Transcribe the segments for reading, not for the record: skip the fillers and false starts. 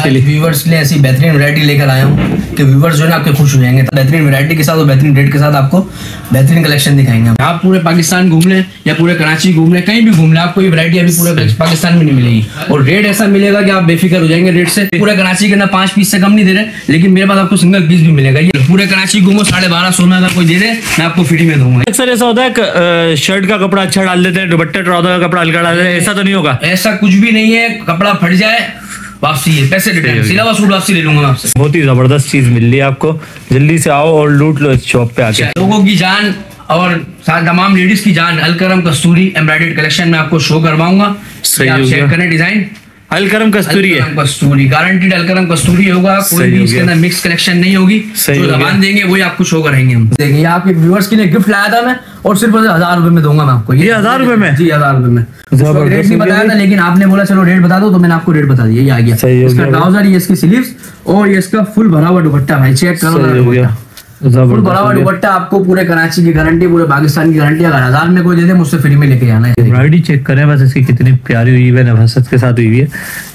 Viewers के लिए ऐसी बेहतरीन वैरायटी लेकर आया हूँ कि व्यूवर्स जो है आपके खुश हो जाएंगे। बेहतरीन वैरायटी के साथ और बेहतरीन रेट के साथ आपको बेहतरीन कलेक्शन दिखाएंगे। आप पूरे पाकिस्तान घूम लें या पूरे कराची घूम लें, कहीं भी घूम लें, आपको ये वैरायटी अभी पूरे पाकिस्तान में नहीं मिलेगी और रेट ऐसा मिलेगा कि आप बेफिक्र हो जाएंगे रेट से। पूरे कराची के अंदर 5 पीस से कम नहीं दे रहे, लेकिन मेरे पास आपको सिंगल पीस भी मिलेगा। ये पूरे कराची घूमो 1250 में अगर कोई दे रहे मैं आपको फ्री में दूंगा। अक्सर ऐसा होता है शर्ट का कपड़ा अच्छा डाल देते हैं, दुपट्टा का कपड़ा हल्का डाल देते हैं, ऐसा तो नहीं होगा? ऐसा कुछ भी नहीं है, कपड़ा फट जाए वापसी है, पैसे सिला हुआ सूट वापसी ले लूंगा आपसे। बहुत ही जबरदस्त चीज मिल रही है आपको, जल्दी से आओ और लूट लो इस शॉप पे आके। लोगों की जान और साथ तमाम लेडीज की जान अलकरम कस्तूरी एम्ब्रॉयडर्ड कलेक्शन में आपको शो करवाऊंगा। चेक करें डिजाइन, अलकरम कस्तूरी है, कस्तूरी गारंटीड अलकरम कस्तूरी होगा, कोई भी इसके अंदर मिक्स कलेक्शन नहीं होगी। जो सामान देंगे वही आपको शो करेंगे हम। देखिए आपके व्यूअर्स के लिए गिफ्ट लाया था मैं और सिर्फ 1000 रुपए में दूंगा मैं आपको। ये 1000 रुपए में? जी 1000 रुपए में। रेट नहीं बताया था लेकिन आपने बोला चलो रेट बता दो तो मैंने आपको रेट बता दिया। ये आ गया इसका ट्राउजर, ये इसकी स्लीव्स और ये इसका फुल भरा हुआ दुपट्टा। भाई चेक करो बड़ा दुपट्टा आपको पूरे कराची की गारंटी, पूरे पाकिस्तान की गारंटी। अगर 1000 में कोई दे दे मुझसे फ्री में लेके आना है। एम्ब्रॉयडरी चेक करें बस, इसकी कितनी प्यारी हुई है, नफासत के साथ हुई है।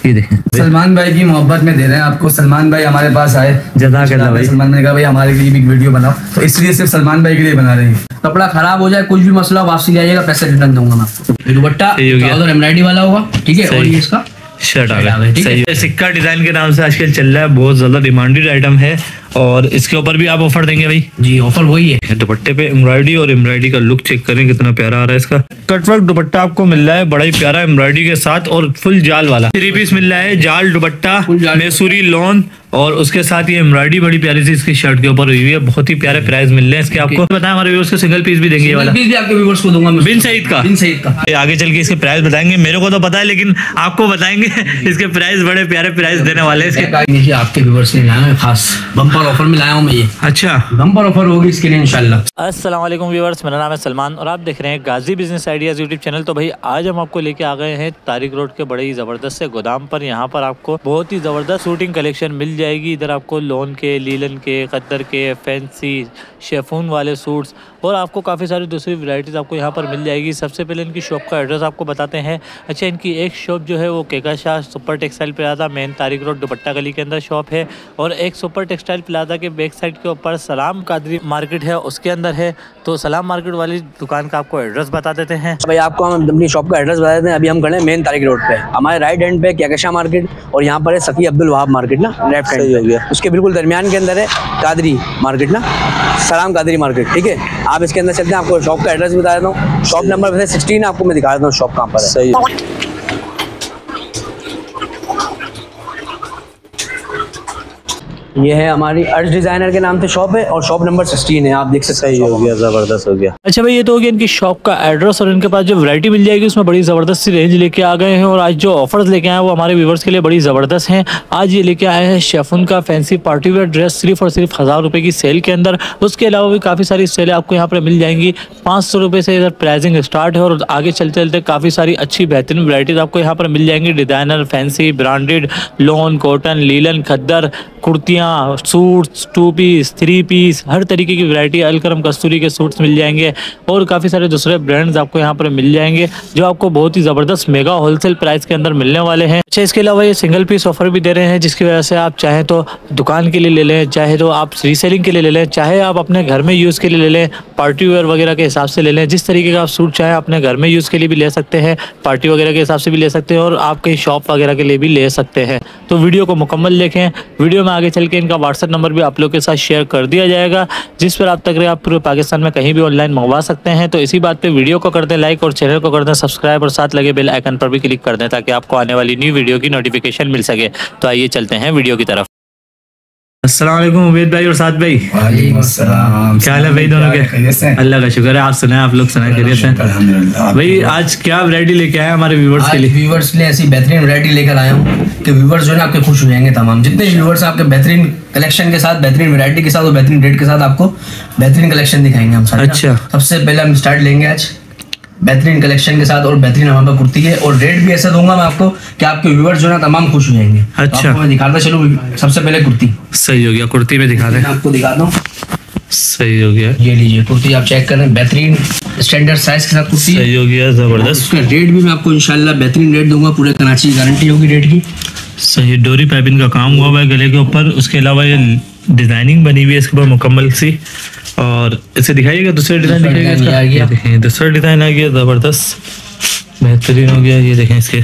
ये देखें सलमान भाई की मोहब्बत में दे रहे हैं आपको। सलमान भाई हमारे पास आए, जज़ाकल्लाह भाई। सलमान ने कहा भाई हमारे लिए भी वीडियो बनाओ, तो इसलिए सिर्फ सलमान भाई के लिए बना रहे हैं। कपड़ा खराब हो जाए कुछ भी मसला वापसी ले आइएगा, पैसे रिटर्न दूंगा मैं आपको। दुपट्टा और एम्ब्रॉयडरी वाला होगा, ठीक है। और ये इसका शर्ट आ गया, सही है। सिक्का डिजाइन के नाम से आजकल चल रहा है, बहुत ज्यादा डिमांडेड आइटम है और इसके ऊपर भी आप ऑफर देंगे भाई? जी ऑफर वही है। दुपट्टे पे एम्ब्रॉयडरी, और एम्ब्रॉयडरी का लुक चेक करें कितना प्यारा आ रहा है। इसका कटवर्क दुपट्टा आपको मिल रहा है, बड़ा ही प्यारा एम्ब्रॉयडरी के साथ और फुल जाल वाला 3 पीस मिल रहा है। जाल दुपट्टा, मैसूरी लॉन और उसके साथ ये एम्ब्रॉयडरी बड़ी प्यारी सी इसकी शर्ट के ऊपर हुई है। बहुत ही प्यारे प्राइस मिल रहे हैं इसके। आपको बताएं हमारे व्यूअर्स को सिंगल पीस भी देंगे, वाला पीस भी आपके व्यूअर्स को दूंगा बिन सईद का। बिन सईद का आगे चल के इसके प्राइस बताएंगे, मेरे को तो पता है लेकिन आपको बताएंगे। इसके प्राइस बड़े प्यारे प्राइस देने वाले हैं इसके। आपके व्यूअर्स ने लाया खास बम्पर ऑफर में, लाया हूं मैं ये। अच्छा बम्पर ऑफर होगी इसके लिए इंशाल्लाह। अस्सलाम वालेकुम व्यूअर्स, मेरा नाम है सलमान और आप देख रहे हैं Ghazi business ideas YouTube channel. तो भाई आज हम आपको लेके आ गए हैं तारिक रोड के बड़े ही जबरदस्त से गोदाम पर। यहाँ पर आपको बहुत ही जबरदस्त शूटिंग कलेक्शन मिल जाएगी। इधर आपको लोन के, लीलन के, कतर के, फैंसी शेफून वाले सूट्स और आपको काफ़ी सारी दूसरी वैरायटीज़ आपको यहाँ पर मिल जाएगी। सबसे पहले इनकी शॉप का एड्रेस आपको बताते हैं। अच्छा इनकी एक शॉप जो है वो केका Shah super textile plaza main Tariq road Dupatta Gali के अंदर शॉप है, और एक सुपर टेक्सटाइल प्लाजा के बैक साइड के ऊपर सलाम कादरी मार्केट है उसके अंदर है। तो सलाम मार्केट वाली दुकान का आपको एड्रेस बता देते हैं। भाई आपको हम अपनी शॉप का एड्रेस बता देते हैं। अभी हम खड़े हैं मेन तारिक रोड पर, हमारे राइट हैंड पे केका शाह मार्केट और यहाँ पर है सफ़ी अब्दुल वहाब मार्केट ना लेफ्ट हैंड, उसके बिल्कुल दरमियान के अंदर है कादरी मार्केट ना सलाम कादरी मार्केट, ठीक है। आप इसके अंदर चलते हैं, आपको शॉप का एड्रेस बता देता हूँ। शॉप नंबर वैसे 16 आपको मैं दिखा देता हूँ शॉप कहाँ पर है। सही है। ये है हमारी अर्श डिजाइनर के नाम से शॉप है और शॉप नंबर 16 है, आप देख सकते हैं। सही हो गया, जबरदस्त हो गया। अच्छा भाई ये तो हो गया इनकी शॉप का एड्रेस, और इनके पास जो वैरायटी मिल जाएगी उसमें बड़ी जबरदस्त सी रेंज लेके आ गए हैं। और आज जो ऑफर्स लेके आए वो हमारे व्यूवर्स के लिए बड़ी जबरदस्त हैं। आज ये लेके आए हैं शेफून का फैंसी पार्टीवेयर ड्रेस सिर्फ और सिर्फ 1000 रुपये की सेल के अंदर। उसके अलावा भी काफ़ी सारी सेलें आपको यहाँ पर मिल जाएंगी। 500 रुपये से इधर प्राइसिंग स्टार्ट है और आगे चलते चलते काफ़ी सारी अच्छी बेहतरीन वैरायटीज आपको यहाँ पर मिल जाएंगी। Designer, fancy, branded, lawn, cotton, linen, khaddar, कुर्तियाँ, सूट्स, 2 पीस, 3 पीस, हर तरीके की वैरायटी अलकरम कस्तूरी के सूट्स मिल जाएंगे। और काफ़ी सारे दूसरे ब्रांड्स आपको यहाँ पर मिल जाएंगे जो आपको बहुत ही ज़बरदस्त मेगा होलसेल प्राइस के अंदर मिलने वाले हैं। अच्छा इसके अलावा ये सिंगल पीस ऑफर भी दे रहे हैं, जिसकी वजह से आप चाहे तो दुकान के लिए ले लें, चाहे तो आप रीसेलिंग के लिए ले लें, चाहे आप अपने घर में यूज़ के लिए ले लें, पार्टी वेयर वगैरह के हिसाब से ले लें। जिस तरीके का आप सूट चाहें अपने घर में यूज़ के लिए भी ले सकते हैं, पार्टी वगैरह के हिसाब से भी ले सकते हैं और आप कहीं शॉप वगैरह के लिए भी ले सकते हैं। तो वीडियो को मुकम्मल देखें। वीडियो में आगे चल के इनका व्हाट्सएप नंबर भी आप लोगों के साथ शेयर कर दिया जाएगा, जिस पर आप तक आप पूरे पाकिस्तान में कहीं भी ऑनलाइन मंगवा सकते हैं। तो इसी बात पे वीडियो को कर दें लाइक और चैनल को कर दें सब्सक्राइब और साथ लगे बेल आइकन पर भी क्लिक कर दें ताकि आपको आने वाली न्यू वीडियो की नोटिफिकेशन मिल सके। तो आइए चलते हैं वीडियो की तरफ। अस्सलाम वालेकुम उबैद भाई और साथ भाई। वालेकुम अस्सलाम, क्या हाल है भाई दोनों के? अल्लाह का शुक्र है। आप सुनाए, आप लोग सुनाए खैरियत से? अल्हम्दुलिल्लाह। भाई आज क्या वैरायटी लेके आए हमारे व्यूवर्स के लिए? व्यूवर्स ने ऐसी बेहतरीन वैरायटी लेकर आया हूँ कि व्यूवर्स जो है आपके खुश हो जाएंगे। तमाम जितने व्यूवर्स आपके बेहतरीन कलेक्शन के साथ, बेहतरीन वैरायटी के साथ और बेहतरीन रेट के साथ आपको बेहतरीन कलेक्शन दिखाएंगे हम सारे। अच्छा सबसे पहले हम स्टार्ट लेंगे आज बेहतरीन कलेक्शन के साथ और बेहतरीन हमारे पास कुर्ती है, और रेट भी ऐसा दूंगा मैं आपको कि आपके व्यूअर्स जो है तमाम खुश हो जाएंगे। अच्छा तो आपको मैं दिखाता चलूं सबसे पहले कुर्ती। सही हो गया, कुर्ती में दिखा दें, आपको दिखाता हूँ। सही हो गया, ये लीजिए कुर्ती आप चेक करें, बेहतरीन स्टैंडर्ड साइज के साथ कुर्ती। सही हो गया, जबरदस्त। उसका रेट भी मैं आपको इंशाल्लाह बेहतरीन रेट दूंगा, पूरे कराची गारंटी होगी रेट की। सही डोरी पाइपिंग का काम हुआ हुआ है गले के ऊपर। उसके अलावा ये डिजाइनिंग बनी हुई है इसके ऊपर मुकम्मल सी। और इसे दिखाइएगा दूसरा डिजाइन दिखाइएगा, दूसरा डिजाइन आ गया ज़बरदस्त बेहतरीन हो गया। ये देखें इसके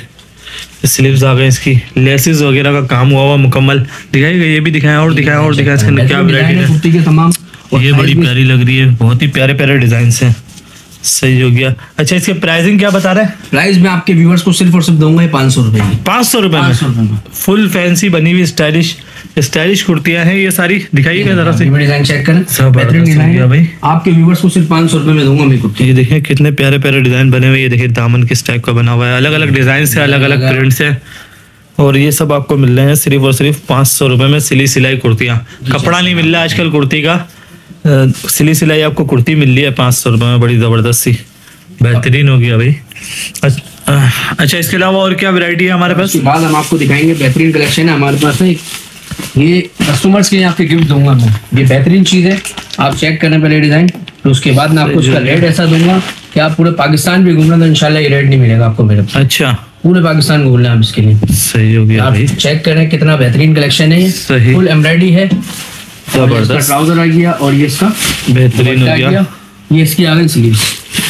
स्लीव्स आ गए, इसकी लेसेस वगैरह का काम हुआ हुआ मुकम्मल। दिखाइएगा ये भी दिखाएं और दिखाएं और दिखाएं, इसके क्या वैरायटी है तमाम। ये बड़ी प्यारी लग रही है, बहुत ही प्यारे प्यारे डिजाइन हैं, सही हो गया। अच्छा इसके प्राइसिंग क्या बता रहे हैं? प्राइस मैं आपके व्यूअर्स को सिर्फ और सिर्फ दूंगा 500 रुपए, 500 रुपए में फुल फैंसी बनी हुई स्टाइलिश स्टाइलिश कुर्तियां हैं ये सारी। दिखाइएगा जरा से डिजाइन चेक करें, सब भाई आपके व्यूअर्स को सिर्फ 500 रुपए में दूंगा मैं कुर्ती। ये देखिए कितने प्यारे प्यारे डिजाइन बने हुए, ये देखिए दामन किस टाइप का बना हुआ है, अलग अलग डिजाइन है, अलग अलग प्रिंट्स है। और ये सब आपको मिल रहे हैं सिर्फ और सिर्फ 500 रुपए में सिली सिलाई कुर्तियां। कपड़ा नहीं मिल रहा है आजकल कुर्ती का, सिली सिलाई आपको कुर्ती मिल रही है 500 रुपये में, बड़ी ज़बरदस्त सी बेहतरीन हो गया भाई। अच्छा इसके अलावा और क्या वैरायटी है हमारे पास? इसके बाद हम आपको दिखाएंगे बेहतरीन कलेक्शन है हमारे पास। ये कस्टमर्स के लिए आपके गिफ्ट दूंगा मैं, ये बेहतरीन चीज़ है, आप चेक करना पहले डिज़ाइन। तो उसके बाद मैं आपको इसका रेट ऐसा दूंगा कि आप पूरे पाकिस्तान भी घूमना तो इंशाल्लाह ये रेट नहीं मिलेगा आपको मेरे। अच्छा पूरे पाकिस्तान घूमना आप इसके लिए, सही हो गया। आप चेक करें कितना बेहतरीन कलेक्शन है, ये फुल एम्ब्रॉयडरी है, जबरदस्त ट्राउजर आ गया और ये इसका बेहतरीन हो गया, ये इसकी आ गई स्लीव,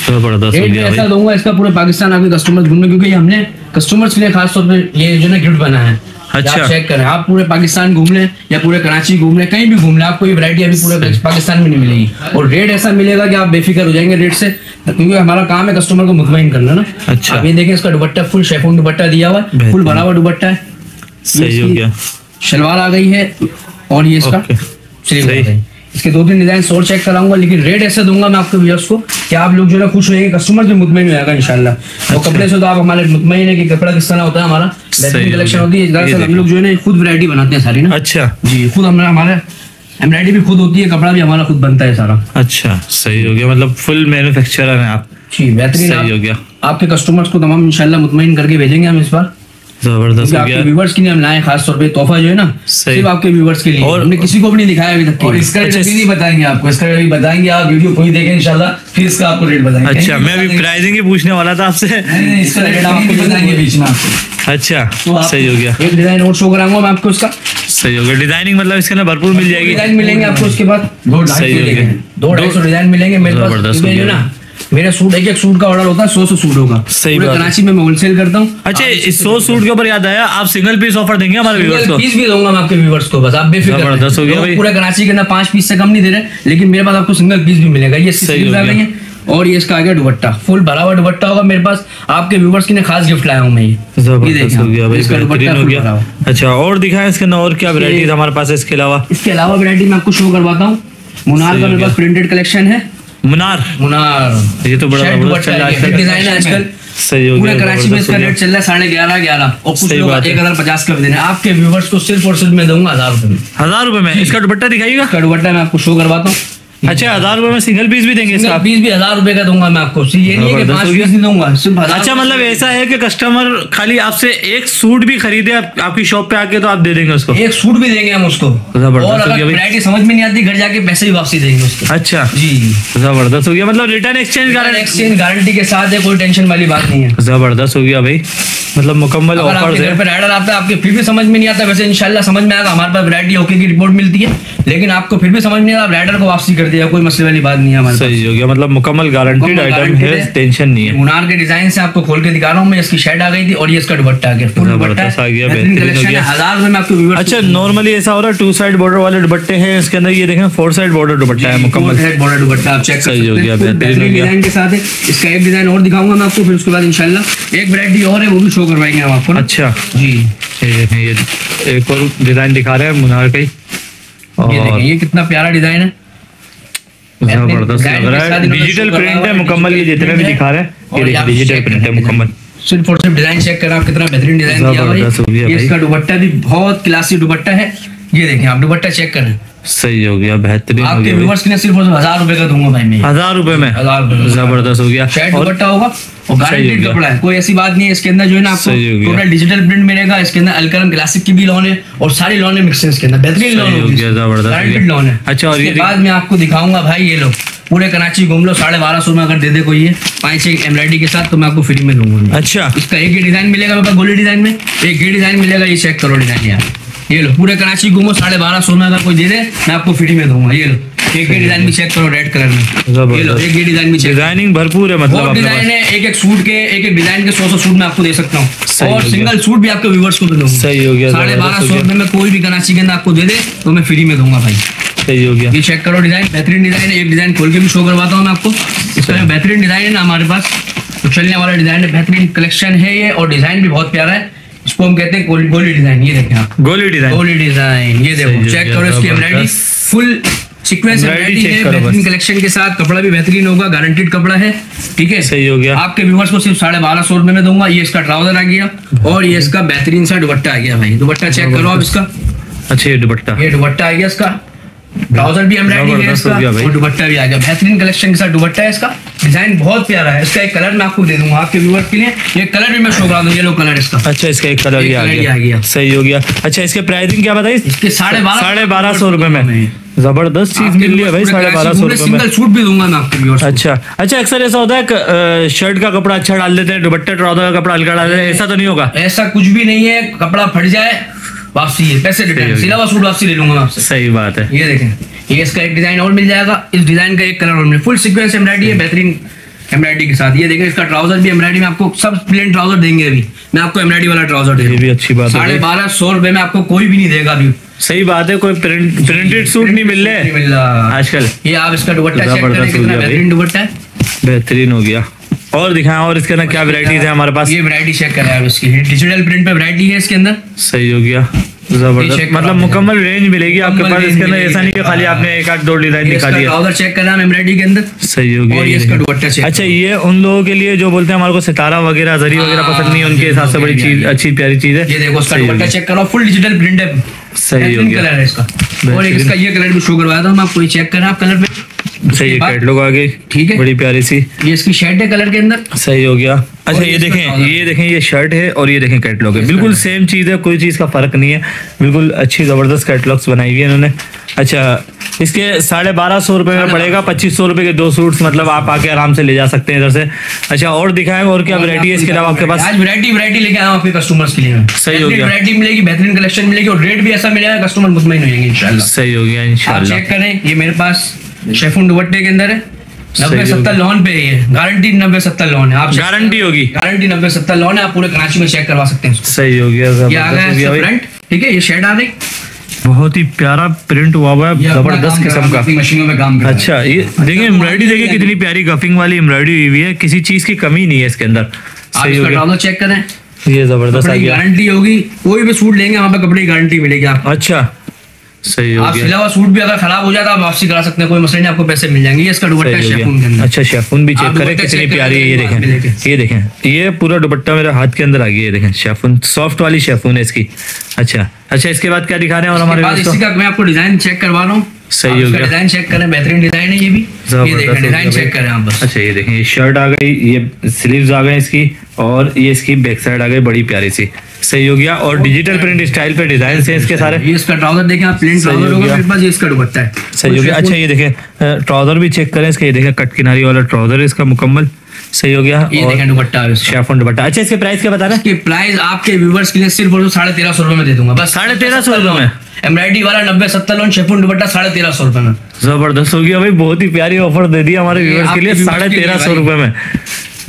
जबरदस्त हो गया। ऐसा दूंगा इसका पूरे पाकिस्तान आपके कस्टमर्स घूमने, क्योंकि हमने कस्टमर्स के लिए खास तौर पर ये जो ना गिफ्ट बना है। अच्छा आप चेक करें, आप पूरे पाकिस्तान घूम लें या पूरे कराची घूम लें, कहीं भी घूम लें, आपको ये वैरायटी अभी पूरे पाकिस्तान में नहीं मिलेगी। और रेट ऐसा मिलेगा कि आप बेफिक्र हो जाएंगे रेट से, क्योंकि हमारा काम है कस्टमर को मुतमईन करना ना। अच्छा आप ये देखें इसका दुपट्टा फुल शेफोन दुपट्टा दिया हुआ है, फुल भरा हुआ दुपट्टा है, सही हो गया। शलवार आ गई है और ये इसका इसके 2-3 डिजाइन और चेक कराऊंगा, लेकिन रेट ऐसे दूंगा मैं आपके व्यूअर्स को कि आप लोग जो है खुश होंगे, कस्टमर भी मुतमईन होगा इंशाल्लाह। और कपड़े से तो आप हमारे मुतमईन है कि कपड़ा किस तरह होता है, हमारा बेहतरीन कलेक्शन होती है। इधर से हम लोग जो है ना खुद वैरायटी बनाते हैं सारी ना। अच्छा जी खुद हमारा हमारा एम्ब्रॉयडरी भी खुद होती है, कपड़ा भी हमारा खुद बनता है सारा। अच्छा सही हो गया, मतलब फुल मैन्युफैक्चरर है आप जी, बेहतरीन हो गया। आपके कस्टमर्स को तमाम इंशाल्लाह मुतमईन करके भेजेंगे हम इस बार, जबरदस्त। आपके व्यूअर्स के लिए हम लाए खास तौर पे तोहफा जो है ना, सिर्फ आपके व्यूअर्स के लिए, और हमने किसी को भी नहीं दिखाया अभी तक। और इसका रेट भी नहीं बताएंगे आपको, इसका रेट भी बताएंगे आप वीडियो को ही देखें इंशाल्लाह, फिर इसका आपको रेट बताएंगे। अच्छा मैं अभी प्राइसिंग ही पूछने वाला था आपसे, नहीं इसका रेट आपको बताएंगे बीच में आपको। अच्छा सही हो गया, एक डिजाइन और शो कराऊंगा मैं आपको इसका, सही हो गया। डिजाइनिंग मतलब इसके अंदर भरपूर मिल जाएगी, डिजाइन मिलेंगे आपको उसके बाद 200-250 डिजाइन मिलेंगे मेरे पास ना। मेरा सूट एक सूट का ऑर्डर होता है 100 सूट होगा, सही बात है। कराची में मैं होलसेल करता हूँ। अच्छा इस 100 सूट के ऊपर याद आया, आप सिंगल पीस ऑफर देंगे हमारे व्यूअर्स को? पीस भी दूंगा मैं आपके व्यूअर्स को, बस आप बेफिक्र। पूरा कराची के अंदर 5 पीस से कम नहीं दे रहे, लेकिन मेरे पास आपको सिंगल पीस भी मिलेगा। ये सही और ये इसका आगे दुपट्टा फुल भरा हुआ दुपट्टा होगा मेरे पास, आपके व्यूअर्स के लिए खास गिफ्ट लाया हूँ मैं, ये। अच्छा और दिखाया इसके अंदर और क्या वैरायटी हमारे पास है इसके अलावा? इसके अलावा वैरायटी मैं आपको शो करवाता हूँ। मुनार का मेरे पास प्रिंटेड कलेक्शन है, मुनार ये तो बड़ा डिजाइन है आजकल, सही हो गया। कराची में इसका रेट चल रहा है 11.5-11 और कुछ लोग 1050 का भी देना। आपके व्यूवर्स को सिर्फ और सिर्फ मैं दूंगा 1000 रुपए में, 1000 रुपए में। इसका दुपट्टा दिखाइएगा, इसका दुपट्टा मैं आपको शो करवाता हूँ। अच्छा 1000 रुपए में सिंगल पीस भी देंगे, इसका पीस भी 1000 रुपए का दूंगा मैं आपको, ये नहीं कि 5 पीस नहीं दूंगा सिर्फ। अच्छा मतलब ऐसा है कि कस्टमर खाली आपसे एक सूट भी खरीदे आपकी शॉप पे आके तो आप दे देंगे उसको, एक सूट भी देंगे हम उसको। और अगर वैरायटी समझ में नहीं आती घर जाके पैसे भी वापसी देंगे उसको। अच्छा जी जबरदस्त हो गया, मतलब रिटर्न एक्सचेंज गारंटी के साथ है, कोई टेंशन वाली बात नहीं है। जबरदस्त हो गया भाई, मतलब मुकम्मल ऑफर है। ऑर्डर आता है आपके फिर भी समझ में नहीं आता, वैसे इंशाल्लाह समझ में आएगा। हमारे पास वैरायटी ओके की रिपोर्ट मिलती है, लेकिन आपको फिर भी समझ में नहीं आता आप राइडर को वापसी कर दिया, कोई मसले वाली बात नहीं है हमारे। सही हो गया, मतलब मुकम्मल गारंटीड आइटम है, टेंशन नहीं है। मुनार के डिजाइन से आपको खोल के दिखा रहा हूँ मैं, इसकी शेड आ गई थी और ये इसका दुपट्टा आ गया, फुल दुपट्टा आ गया, बेहतरीन हो गया। 1000 रुपए में आपको व्यूअर्स। अच्छा नॉर्मली ऐसा हो रहा है 2 साइड बॉर्डर वाले दुपट्टे हैं, इसके अंदर ये देखें 4 साइड बॉर्डर दुपट्टा है, मुकम्मल 4 साइड बॉर्डर दुपट्टा आप चेक कर सकते हैं, बेहतरीन डिजाइन के साथ है। इसका एक डिजाइन और दिखाऊंगा मैं आपको, फिर उसके बाद इंशाल्लाह एक वैरायटी और है वो भी शो करवाएंगे हम आपको। अच्छा जी ये एक और डिजाइन दिखा रहे हैं मुनार का ही, और ये कितना प्यारा डिजाइन है, जबरदस्त लग रहा है। डिजिटल प्रिंट है मुकम्मल, ये जितने भी दिखा रहे हैं ये डिजिटल प्रिंट है मुकम्मल। सिर्फ और सिर्फ डिजाइन चेक करें आप कितना बेहतरीन डिजाइन दिया हुआ है। इसका दुपट्टा भी बहुत क्लासी दुपट्टा है, ये देखें आप दुपट्टा चेक करें, सही हो गया बेहतरीन। आपके व्यूअर्स के लिए सिर्फ 1000 रुपए का दूंगा भाई मैं, 1000 रुपए में 1000 रुपए। जबरदस्त हो गया, शेड दुपट्टा होगा और गारंटीड कपड़ा है, कोई ऐसी बात नहीं है। इसके अंदर जो है ना आपको टोटल डिजिटल प्रिंट मिलेगा, इसके अंदर अलकरम क्लासिक की भी लॉन है और सारी लॉन मिक्स है इसके अंदर, बेहतरीन लॉन है, जबरदस्त गारंटीड लॉन है। अच्छा और इसके बाद मैं आपको दिखाऊंगा भाई ये लोग पूरे कराची घूम लो, 1250 में अगर दे दे कोई ये 5-6 एम्ब्रॉयडरी के साथ तो मैं आपको फ्री में दूंगा। अच्छा, इसका एक ही डिजाइन मिलेगा मेरे पास गोली डिजाइन में, एक ही डिजाइन मिलेगा, ये चेक करो डिजाइन यार, ये लो पूरे कराची घूमो 1250 में अगर कोई दे दे मैं आपको फ्री में दूंगा। ये लो एक ही डिजाइन भी चेक करो रेड कलर में, ये लो एक ही डिजाइन में, डिजाइनिंग भरपूर है, मतलब आपके डिजाइन है, एक एक सूट के एक एक डिजाइन के 100-100 सूट मैं आपको दे सकता हूँ और सिंगल सूट भी आपके व्यूवर्स को दूंगा। सही हो गया, 1250 में मैं कोई भी कराची के अंदर आपको दे दे तो मैं फ्री में दूंगा भाई। सही हो गया, ये चेक करो डिजाइन, बेहतरीन डिजाइन है, एक डिजाइन खोल के भी शो करवाता हूँ मैं आपको, इसमें बेहतरीन डिजाइन है ना हमारे पास, तो चलने वाला डिजाइन है, बेहतरीन कलेक्शन है ये और डिजाइन भी बहुत प्यारा है, इसको हम कहते हैं गोली डिजाइन। ये देखें आप गोली डिजाइन, ये देखो चेक करो इसकी एम्ब्रॉयडरी फुल सीक्वेंस है, बेहतरीन कलेक्शन के साथ, कपड़ा भी बेहतरीन होगा, गारंटीड कपड़ा है, ठीक है। सही हो गया, आपके व्यूवर्स को सिर्फ 1250 रुपए में दूंगा। ये इसका ट्राउजर आ गया और ये इसका बेहतरीन सा दुपट्टा आ गया भाई, दुपट्टा चेक करो आप इसका, अच्छा ये दुपट्टा आ गया, इसका ट्राउजर भी एम्ब्रॉयडरी है इसका और दुपट्टा भी आ गया, बेहतरीन कलेक्शन के साथ दुपट्टा है, इसका डिजाइन बहुत प्यारा है, इसका एक कलर मैं आपको दे दूंगा आपके व्यूअर के लिए, ये कलर भी मैं शो करा दूंगा, ये लो कलर इसका। अच्छा, इसका एक कलर भी आ गया। सही हो गया, अच्छा इसके प्राइसिंग क्या बताइए? इसके 1250 रुपए में जबरदस्त चीज मिल रही है भाई, 1250 रुपए में छूट भी दूंगा ना आपके व्यूअर्स। अच्छा, अक्सर ऐसा होता है शर्ट का कपड़ा अच्छा डाल देते हैं, दुपट्टा ट्राउजर का कपड़ा हल्का डाल देते हैं, ऐसा तो नहीं होगा? ऐसा कुछ भी नहीं है, कपड़ा फट जाए वापसी है, पैसे रिटर्न, सिलावा सूट वापसी ले लूंगा आपसे। सही बात है, ये देखें, ये इसका एक डिजाइन और मिल जाएगा, इस डिजाइन का एक कलर और मिल, फुल सीक्वेंस एम्ब्रॉयडरी है, बेहतरीन एम्ब्रॉयडरी के साथ। ये देखें इसका ट्राउजर भी एम्ब्रॉयडरी में, आपको सब प्लेन ट्राउजर देंगे, अभी मैं आपको एम्ब्रॉयडरी वाला ट्राउजर दे रहा हूं, 1250 रुपए में आपको कोई भी नहीं देगा अभी। सही बात है, कोई प्रिंटेड सूट नहीं मिल रहा आजकल। ये आप इसका दुपट्टा चेक करें कितना बेहतरीन दुपट्टा है, बेहतरीन हो गया, और दिखाएं, और इसके अंदर क्या वैरायटीज है हमारे पास? ये वैरायटी चेक करें आप इसकी, डिजिटल प्रिंट पे वैरायटी है इसके अंदर। सही हो गया, जबरदस्त, मतलब मुकम्मल रेंज मिलेगी आपके पास इसके अंदर, ऐसा नहीं कि खाली आपने एक आध दो डिजाइन दिखा दिया। ट्राउजर चेक करें एम्ब्रॉयडरी के अंदर। सही हो गया, और ये इसका दुपट्टा चेक। अच्छा, ये उन लोगों के लिए जो बोलते हैं हमारे को सितारा वगैरह जरी वगैरह पसंद नहीं है, उनके हिसाब से बड़ी चीज, अच्छी प्यारी चीज है। ये देखो इसका दुपट्टा चेक करो, फुल डिजिटल प्रिंट है। सही हो गया, और इसका ये कलर भी शो करवाया था मैं आपको, चेक करें आप कलर पे। सही कैटलॉग आ गई, ठीक है, बड़ी प्यारी सी, ये इसकी शर्ट है कलर के अंदर। सही हो गया, अच्छा ये देखें, ये शर्ट है और ये देखें कैटलॉग है, बिल्कुल सेम चीज है, कोई चीज का फर्क नहीं है, बिल्कुल अच्छी जबरदस्त कैटलॉग्स बनाई हुई है इन्होंने। अच्छा, इसके 1250 रुपए में पड़ेगा, 2500 रुपए के दो सूट्स, मतलब आप आके आराम से ले जा सकते हैं इधर से। अच्छा, और दिखाएं और क्या वैरायटी है इसके अलावा आपके पास? आज वैरायटी लेके आया हूं आपके कस्टमर्स के लिए। सही हो गया, वैरायटी मिलेगी, बेहतरीन कलेक्शन मिलेगी और रेट भी ऐसा मिलेगा कस्टमर मुतमईन होंगे इंशाल्लाह। सही हो गया, इंशाल्लाह चेक करें, ये मेरे पास शेफून दुपट्टे के अंदर है, 90-70 लोन पे है, गारंटी 90-70 लोन है, आप गारंटी होगी, गारंटी 90-70 लोन है, आप पूरे कराची में चेक करवा सकते हैं। सही हो गया, ठीक है, ये शेड आ गई, बहुत ही प्यारा प्रिंट हुआ हुआ है, जबरदस्त किस्म का, मशीनों में काम। अच्छा, ये देखिए एम्ब्रॉयडरी, देखिए कितनी प्यारी गफिंग वाली एम्ब्रॉयडरी हुई हुई है, किसी चीज की कमी नहीं है इसके अंदर। सही हो गया, चेक करें, ये जबरदस्त आ गया, गारंटी होगी, कोई भी सूट लेंगे वहाँ पे कपड़े की गारंटी मिलेगी आपको। अच्छा, सही हो गया, आप सूट भी अगर खराब हो जाए तो आप वापसी करा सकते हैं, कोई मसला नहीं, आपको पैसे मिल जाएंगे। इसका दुपट्टा शेफून के अंदर। अच्छा, शेफून भी चेक करें कितनी प्यारी है, ये देखें ये पूरा दुपट्टा मेरे हाथ के अंदर आ गया, ये देखें शेफून, सॉफ्ट वाली शेफून है इसकी। अच्छा, इसके बाद क्या दिखा रहे हैं? और हमारे पास इसी का मैं आपको डिजाइन चेक करवा रहा हूँ। सही हो गया, डिजाइन चेक करें, बेहतरीन डिजाइन है ये भी, ये देखें डिजाइन चेक करें आप। अच्छा, ये देखें, ये शर्ट आ गई, ये स्लीव्स आ गए इसकी, और ये इसकी बैक साइड आ गई, बड़ी प्यारी सी। सही हो गया, और डिजिटल प्रिंट स्टाइल पे डिजाइन से इसके सारे। ये इसका ट्राउजर देखें आप, प्लेन ट्राउजर होगा मेरे पास, ये इसका दुपट्टा है। सही हो गया, अच्छा ये देखें ट्राउजर भी चेक करें इसका, ये देखें कट किनारी वाला ट्राउजर है इसका मुकम्मल। सही हो गया, ये देखें दुपट्टा, शेफोन दुपट्टा। अच्छा, इसके प्राइस क्या बता रहे हैं? इसके प्राइस आपके व्यूवर्स के लिए सिर्फ और 1350 रुपए में दे दूंगा, बस 1350 रुपए में, एम्ब्रॉयडरी वाला 90-70 लोन शेफोन दुपट्टा 1350 रुपए में। जबरदस्त हो गया भाई, बहुत ही प्यारी ऑफर दे दी हमारे व्यूवर्स के लिए, 1350 रुपए में।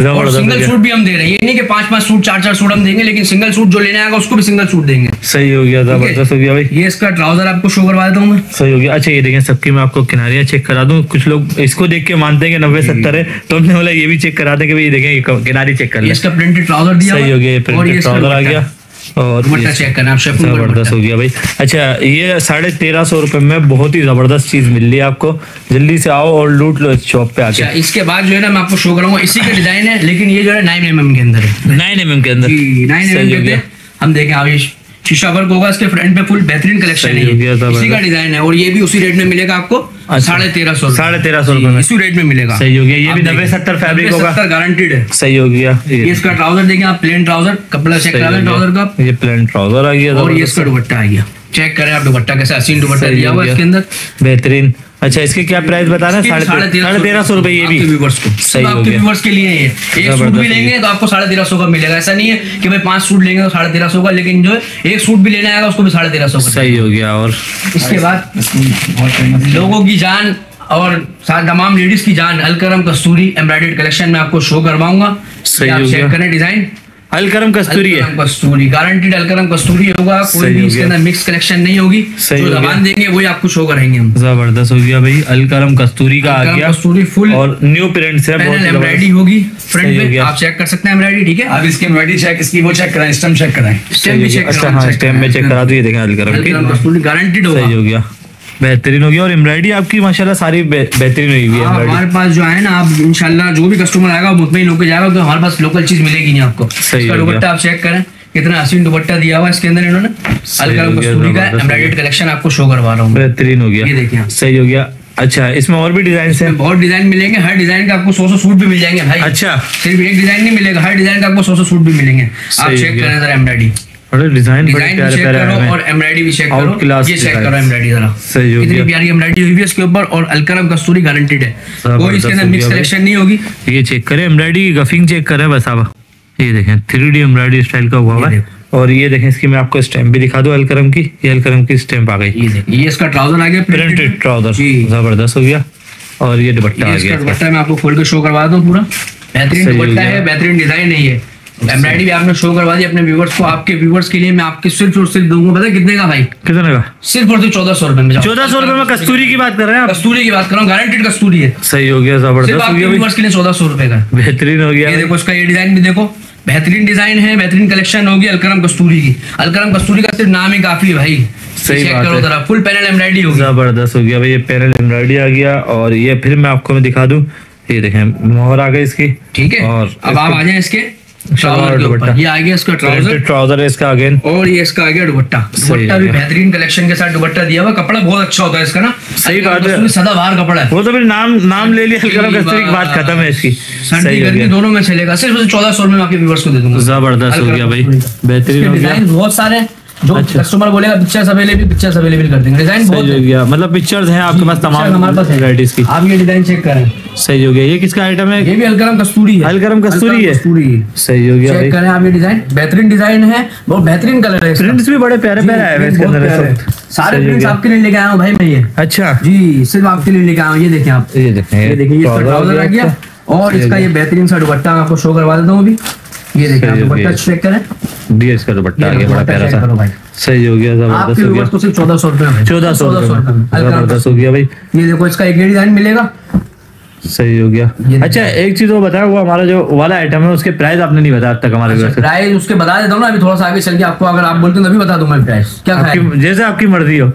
सिंगल सूट भी हम दे रहे हैं, ये नहीं कि 5-5 सूट 4-4 सूट हम देंगे, लेकिन सिंगल सूट जो लेने आएगा उसको भी सिंगल सूट देंगे। सही हो गया, जबरदस्त हो गया भाई, ये इसका ट्राउजर आपको शो करवा देता हूं मैं। सही हो गया, अच्छा ये देखें, सबकी मैं आपको किनारियां चेक करा दूं, कुछ लोग इसको देख के मानते हैं कि 90-70 है, तो हमने बोला ये भी चेक करा दें कि भाई देखें किनारी चेक कर लें, इसका प्रिंटेड ट्राउजर दिया। सही हो गया, प्रिंटेड ट्राउजर आ गया और चेक करना आप, जबरदस्त हो गया भाई। अच्छा, ये 1350 रुपए में बहुत ही जबरदस्त चीज मिल रही है आपको, जल्दी से आओ और लूट लो इस शॉप पे आके। इसके बाद जो है ना मैं आपको शो कराऊंगा, इसी का डिजाइन है, लेकिन ये जो है 9mm के अंदर है, 9mm के अंदर, 9mm हम देखें आप, ये शीशा वर्क होगा इसके फ्रंट पे, फुल बेहतरीन कलेक्शन है, इसी का डिजाइन है और ये भी उसी रेट में मिलेगा आपको, 1350 रुपए में, इसी रेट में मिलेगा। सही हो गया, ये भी 90-70 फैब्रिक होगा, 70 गारंटीड है। सही हो गया, ये इसका ट्राउजर देखें आप, प्लेन ट्राउजर, कपड़ा चेक करें ट्राउजर का, ये प्लेन ट्राउजर आ गया और ये इसका दुपट्टा आ गया, चेक करें आप दुपट्टा कैसा, हसीन दुपट्टा दिया हुआ इसके अंदर, बेहतरीन। अच्छा, इसके क्या प्राइस बता रहे हैं? 1350 रुपए। ये भी सही हो गया व्यूअर्स के लिए। ये एक सूट भी लेंगे तो आपको 1350 का मिलेगा। ऐसा नहीं है कि भाई 5 सूट लेंगे तो 1350 का, लेकिन जो एक सूट भी लेना आएगा उसको भी 1350 का। सही हो गया। और इसके बाद लोगों की जान और साथ तमाम लेडीज की जान अलकरम कस्तूरी एम्ब्रॉयडर्ड कलेक्शन में आपको शो करवाऊंगा। आप चेक करें डिजाइन। अलकरम कस्तूरी है, कस्तूरी गारंटीड अलकरम कस्तूरी होगा। कोई भी इसके अंदर मिक्स कलेक्शन नहीं होगी। जो जबान देंगे वही आपको शो करेंगे हम। जबरदस्त हो गया भाई, अलकरम कस्तूरी का आ गया कस्तूरी फुल और न्यू प्रिंट्स है। बहुत एम्ब्रॉयडरी होगी फ्रंट में, आप चेक कर सकते हैं एम्ब्रॉयडरी। ठीक है, आप इसकी एम्ब्रॉयडरी चेक, इसकी वो चेक कराएं, स्टैम्प चेक कराएं, स्टैम्प भी चेक कराएं। हां, स्टैम्प में चेक करा दो। ये देखें अलकरम कस्तूरी गारंटीड होगा। सही हो गया, बेहतरीन होगी। और एम्ब्रॉयडरी आपकी माशाल्लाह सारी बेहतरीन होगी। हमारे पास जो है ना, आप इंशाल्लाह जो भी कस्टमर आएगा मुतमईन होकर जाएगा तो हमारे पास लोकल चीज मिलेगी नहीं आपको। इसका दुपट्टा आप चेक करें, कितना हसीन दुपट्टा दिया हुआ इसके अंदर इन्होंने। अलकरम कस्तूरी का एम्ब्रॉयडर्ड कलेक्शन आपको शो करवा रहा हूं। बेहतरीन हो गया, ये देखिए। सही हो गया। अच्छा, इसमें और भी डिजाइन है, बहुत डिजाइन मिलेंगे। हर डिजाइन का आपको 100 सूट भी मिल जाएंगे भाई। अच्छा, सिर्फ एक डिजाइन नहीं मिलेगा, हर डिजाइन का आपको 100 सूट भी मिलेंगे। आप चेक करें जरा एम्ब्रॉयडरी, डिजाइन करो और एम्ब्रॉयडरी भी चेक करो। ये चेक करो एम्ब्रॉयडरी जरा, कितनी प्यारी एम्ब्रॉयडरी हुई है इसके ऊपर। और अलकरम कस्तूरी गारंटीड है, कोई इसके अंदर मिक्स कलेक्शन नहीं होगी। ये चेक करें एम्ब्रॉयडरी की गफिंग चेक करें बस। अब ये देखें 3D एम्ब्रॉयडरी स्टाइल का हुआ है। और ये देखें, इसकी मैं आपको स्टैम्प भी दिखा दूं अलकरम की। ये अलकरम की स्टैम्प आ गई। ये इसका ट्राउजर आ गया, प्रिंटेड ट्राउजर, जबरदस्त हो गया। और ये दुपट्टा आ गया, दुपट्टा मैं आपको खोल के शो करवा दूं पूरा। बेहतरीन दुपट्टा है, बेहतरीन डिजाइन है। एम्ब्रॉयडरी भी आपने शो करवा दी अपने व्यूवर्स को। आपके व्यूवर्स के लिए मैं आपके सिर्फ और सिर्फ दूंगा, पता है कितने का भाई? कितने का? सिर्फ और सिर्फ 1400 रुपए में। 1400 रुपए में कस्तूरी की बात कर रहे हैं आप? कस्तूरी की बात कर रहा हूँ, गारंटीड कस्तूरी है। सही हो गया, जबरदस्त। के लिए 1400 रुपए का, बेहतरीन हो गया। देखो इसका ये डिजाइन भी देखो, बेहतरीन डिजाइन है, बेहतरीन कलेक्शन होगी अलकरम कस्तूरी की। अलकरम कस्तूरी का सिर्फ नाम ही काफी है भाई। सही बात है, जरा फुल पैनल एम्ब्रॉयडरी होगी। जबरदस्त हो गया भाई, ये पैनल एम्ब्रॉयडरी आ गया। और ये फिर मैं आपको दिखा दूं, ये देखें मोहर आ गई इसकी। ठीक है, और अब आप आ जाए इसके ट्राउजर। ये आ गया इसका ट्राउजर है इसका अगेन। और ये इसका आ गया दुपट्टा। दुपट्टा भी बेहतरीन कलेक्शन के साथ दुपट्टा दिया हुआ। कपड़ा बहुत अच्छा होता है इसका ना। सही बात है, सदाबहार कपड़ा है वो। तो फिर नाम ले लिया अलकरम कस्तूरी, बात खत्म है इसकी। सही है, दोनों में चलेगा। सिर्फ 1400 में आपके व्यूअर्स को दे दूंगा। जबरदस्त हो गया भाई, बेहतरीन डिजाइन बहुत सारे। जो कस्टमर बोलेगा पिक्चर्स अवेलेबल कर देंगे। डिजाइन बहुत हो गया, मतलब पिक्चर्स हैं आपके पास तमाम, हमारे पास वैराइटीज की। आप ये डिजाइन चेक करें। सही हो गया। ये किसका आइटम है? ये भी अलकरम कस्तूरी है। अलकरम कस्तूरी है, सही हो गया। चेक करें आप ये डिजाइन, बेहतरीन डिजाइन है, बहुत बेहतरीन कलर है। प्रिंट्स भी बड़े प्यारे प्यारे आए हैं इसके अंदर। सारे प्रिंट्स आपके लिए लेके आया हूं भाई मैं ये। अच्छा जी, सिर्फ आपके लिए लेके आया हूं। ये देखें आप, ये देखें, ये देखिए इसका ट्राउजर आ गया। और इसका ये बेहतरीन सा दुपट्टा आपको शो करवा देता हूं अभी। ये देखिए आप दुपट्टा चेक करें, डीएस का दुपट्टा आ गया, बड़ा प्यारा सा। सही हो गया, जबरदस्त हो गया। आपको सिर्फ 1400 रुपए में, 1400 रुपए, जबरदस्त हो गया भाई। ये देखो इसका एक डिजाइन मिलेगा। सही हो गया। अच्छा, एक चीज वो बताया, वो हमारा जो वाला आइटम है उसके प्राइस आपने नहीं बताया अब तक हमारे। अच्छा, प्राइस उसके बता देता हूँ ना अभी, थोड़ा सा आगे चल के आपको, अगर आप बोलते हैं तभी बता दूंगा प्राइस। क्या जैसे आपकी मर्जी हो।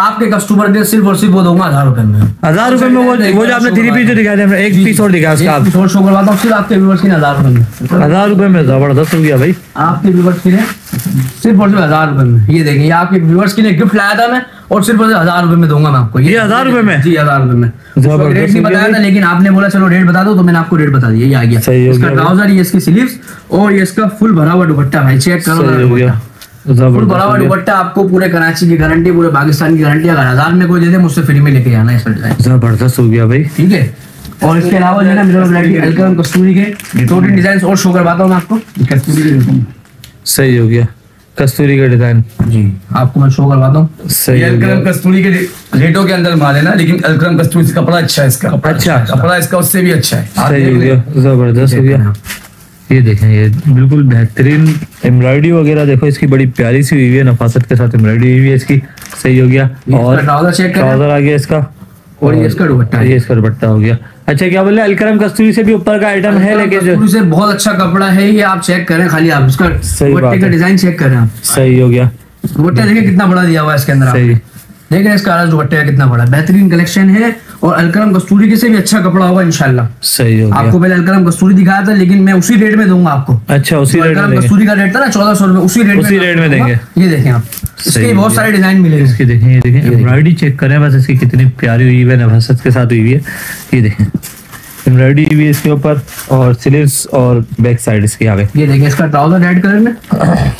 आपके कस्टमर के सिर्फ और सिर्फ वो दूंगा 1000 रुपए में। 1000 रुपए में वो जो आपने 3 पीस जो दिखाया था, एक पीस और दिखाया उसका आप शो करवाता हूँ सिर्फ आपके व्यूअर्स के लिए 1000 रुपए में। 1000 रुपए में जबरदस्त हो गया भाई, आपके व्यूअर्स के लिए सिर्फ और सिर्फ 1000 रुपए में। ये देखिए, आपके व्यूअर्स के लिए गिफ्ट लाया था मैं, और सिर्फ 1000 रुपए में दूंगा मैं आपको। ये 1000 रुपए में? जी, 1000 रुपए में। रेट नहीं बताया था, लेकिन आपने बोला चलो रेट बता दो, तो मैंने आपको रेट बता दिया। ये आ गया इसका ट्राउजर, ये इसकी स्लीव्स, और ये इसका फुल भरा हुआ दुपट्टा भाई। चेक करो, फुल भरा हुआ दुपट्टा। आपको पूरे कराची की गारंटी, पूरे पाकिस्तान की गारंटी। अगर 1000 में कोई दे दे, मुझसे फ्री में लेके आना। इस जबरदस्त हो गया भाई। ठीक है, और इसके अलावा जो है ना अलकरम कस्तूरी के 2-3 डिजाइन और शो करवाता हूँ आपको। सही हो गया, कस्तूरी का डिजाइन जी आपको मैं शो करवाता हूँ। अलकरम कस्तूरी के रेटों के अंदर माल है ना, लेकिन अलकरम कस्तूरी से कपड़ा अच्छा है इसका। अच्छा, कपड़ा इसका उससे भी अच्छा है। सही हो गया, जबरदस्त हो गया। ये देखें, ये बिल्कुल बेहतरीन एम्ब्रॉयडरी वगैरह देखो इसकी, बड़ी प्यारी सी हुई है, नफासत के साथ एम्ब्रॉयडरी हुई है इसकी। सही हो गया। और ट्राउजर आ गया इसका, और ये इसका दुपट्टा, ये इसका दुपट्टा हो गया। अच्छा, क्या बोले, अलकरम कस्तूरी से भी ऊपर का आइटम है, लेकिन से बहुत अच्छा कपड़ा है ये। आप चेक करें खाली, आप इसका दुपट्टे का डिजाइन चेक करें आप। सही हो गया, दुपट्टा देखिए कितना बड़ा दिया हुआ है इसके अंदर। सही देख रहे, इसका दुपट्टा कितना बड़ा, बेहतरीन कलेक्शन है। और अलकरम कस्तूरी के से भी अच्छा कपड़ा होगा इंशाल्लाह। सही हो गया। आपको पहले अलकरम कस्तूरी दिखाया था, लेकिन मैं उसी रेट में दूंगा आपको। अच्छा, उसी रेट में। अलकरम कस्तूरी का रेट था ना 1400 रुपए, उसी रेट में देंगे। ये देखें आप, इसके बहुत सारे डिजाइन मिलेंगे इसके। देखें, ये देखें एम्ब्रॉयडरी चेक करें बस, इसकी कितनी प्यारी हुई है, नफासत के साथ हुई है। ये देखें एम्ब्रॉयडरी भी इसके ऊपर, और स्लीव्स और बैक साइड इसके आगे। ये देखिए इसका ट्राउजर रेड कलर में।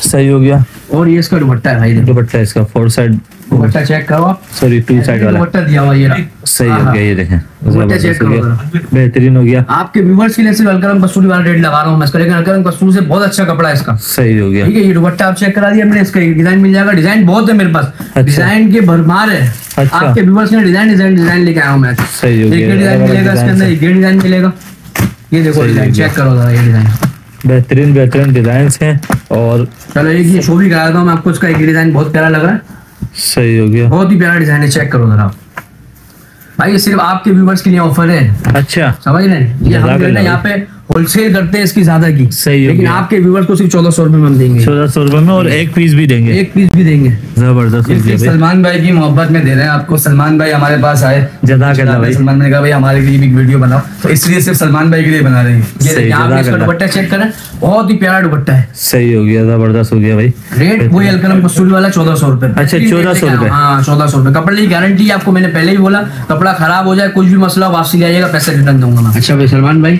सही हो गया। और ये इसका दुपट्टा है भाई, दुपट्टा इसका 4 साइड दुपट्टा चेक करो आप। सॉरी टू साइड वाला दुपट्टा दिया हुआ ये सही हो गया, ये देखें दुपट्टा चेक करो, बेहतरीन हो गया। आपके व्यूअर्स के लिए सिर्फ अलकरम कस्तूरी वाला रेट लगा रहा हूं मैं इसका, लेकिन अलकरम कस्तूरी से बहुत अच्छा कपड़ा है इसका, सही हो गया। ठीक है, ये दुपट्टा आप चेक करा दिया मैंने, इसका डिजाइन मिल जाएगा, डिजाइन बहुत है मेरे पास, डिजाइन के भरमार है। आपके व्यूअर्स के लिए डिजाइन डिजाइन डिजाइन लेके आया हूं मैं, सही हो गया। ये डिजाइन मिलेगा इसके अंदर, ये डिजाइन मिलेगा, ये देखो डिजाइन चेक करो जरा, ये डिजाइन बेहतरीन बेहतरीन डिजाइन हैं। और चलो एक ये शो भी करा देता हूं मैं आपको, इसका एक डिजाइन बहुत प्यारा लग रहा है, सही हो गया, बहुत ही प्यारा डिजाइन है, चेक करो जरा भाई। ये सिर्फ आपके व्यूअर्स के लिए ऑफर है, अच्छा समझ रहे हैं, ये हम यहाँ पे होलसेल करते हैं इसकी ज्यादा की, सही, लेकिन आपके व्यूअर्स को सिर्फ 1400 रुपए में हम देंगे, 1400 रुपए में, और एक पीस भी देंगे, एक पीस भी देंगे, जबरदस्त। सलमान भाई की मोहब्बत में दे रहे हैं आपको, सलमान भाई हमारे पास आए, जज़ाकल्लाह भाई, सलमान ने कहा भाई हमारे लिए भी वीडियो बनाओ, तो इसलिए सिर्फ सलमान भाई के लिए बना रहे हैं। दुपट्टा चेक करें, बहुत ही प्यारा दुपट्टा है, सही हो गया, जबरदस्त हो गया भाई। रेट वही अलकरम कस्तूरी वाला 1400 रुपए, अच्छा 1400 रुपए, हाँ 1400 रुपए। कपड़े की गारंटी आपको मैंने पहले ही बोला, कपड़ा खराब हो जाए कुछ भी मसला वापसी ले आइएगा, पैसे रिटर्न दूंगा मैं। अच्छा भाई सलमान भाई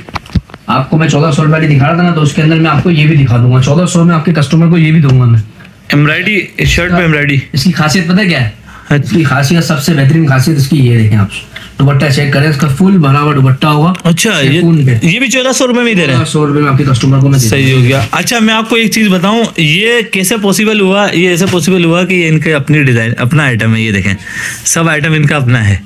आपको मैं 1400 रुपए की दिखा रहा था ना, तो उसके अंदर मैं आपको ये भी दिखा दूंगा 1400 में, आपके कस्टमर को ये भी दूंगा मैं। एम्ब्रॉयडरी इस शर्ट में एम्ब्रॉयडरी, इसकी खासियत पता है क्या है, इसकी खासियत सबसे बेहतरीन खासियत इसकी ये देखें आप, दुपट्टा चेक करें इसका, फुल भरा हुआ दुपट्टा होगा। अच्छा ये भी 1400 रुपए में दे रहे हैं, 1400 रुपए में आपके कस्टमर को मैं, सही हो गया। अच्छा मैं आपको एक चीज बताऊं, ये कैसे पॉसिबल हुआ, ये ऐसे पॉसिबल हुआ कि ये इनके अपनी डिजाइन अपना आइटम है, ये देखें सब आइटम इनका अपना है,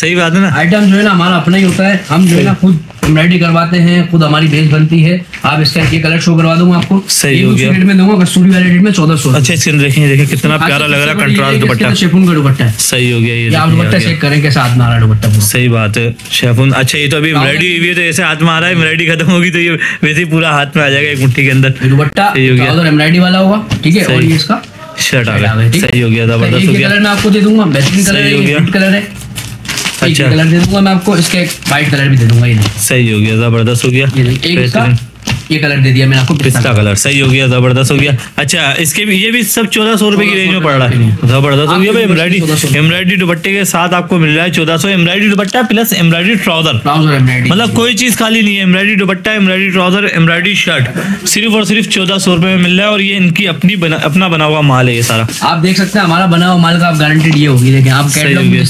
सही बात है ना, आइटम जो है ना हमारा अपना ही होता है, हम जो है ना खुद एम्ब्रॉयडरी करवाते हैं, खुद हमारी बेस बनती है। आप इसका ये कलर शो करवा दूंगा आपको, सही हो गया, रेट में दूंगा कस्तूरी वाले रेट में 1400। अच्छा इसके अंदर देखिए देखिए कितना प्यारा लग रहा है कंट्रास्ट दुपट्टा, शेफून का दुपट्टा है, सही हो गया। ये आप दुपट्टा चेक करें कैसा हाथ में आ रहा है दुपट्टा, सही बात है शेफून। अच्छा ये तो अभी एम्ब्रॉयडरी हुई है तो ऐसे हाथ में आ रहा है, एम्ब्रॉयडरी खत्म होगी तो ये वैसे ही पूरा हाथ में आ जाएगा एक मुट्ठी के अंदर दुपट्टा, सही हो गया, और एम्ब्रॉयडरी वाला होगा, ठीक है। और ये इसका शर्ट आ गया, सही हो गया, जबरदस्त हो गया, कलर में आपको दे दूंगा, बेहतरीन कलर है, ये रेड कलर है, अच्छा कलर दे दूंगा मैं आपको, इसका एक वाइट कलर भी दे दूंगा, ये सही हो गया, जबरदस्त हो गया। एक इसका ये कलर दे दिया मैंने आपको, पिस्ता कलर, सही हो गया, जबरदस्त हो गया। अच्छा इसके भी ये भी सब 1400 रुपए की रेंज में पड़ रहा है, जबरदस्त हो गया भाई। एम्ब्रॉयडरी दुपट्टे के साथ आपको मिल रहा है 1400, embroidery dupatta plus embroidery trouser, मतलब कोई चीज खाली नहीं है, embroidery dupatta, embroidery trouser, embroidery shirt, सिर्फ और सिर्फ 1400 रुपए में मिल रहा है। और ये इनकी अपनी अपना बना हुआ माल है, ये सारा आप देख सकते हैं, हमारा बना हुआ माल का आप गारंटीड ये होगी, लेकिन आप जिस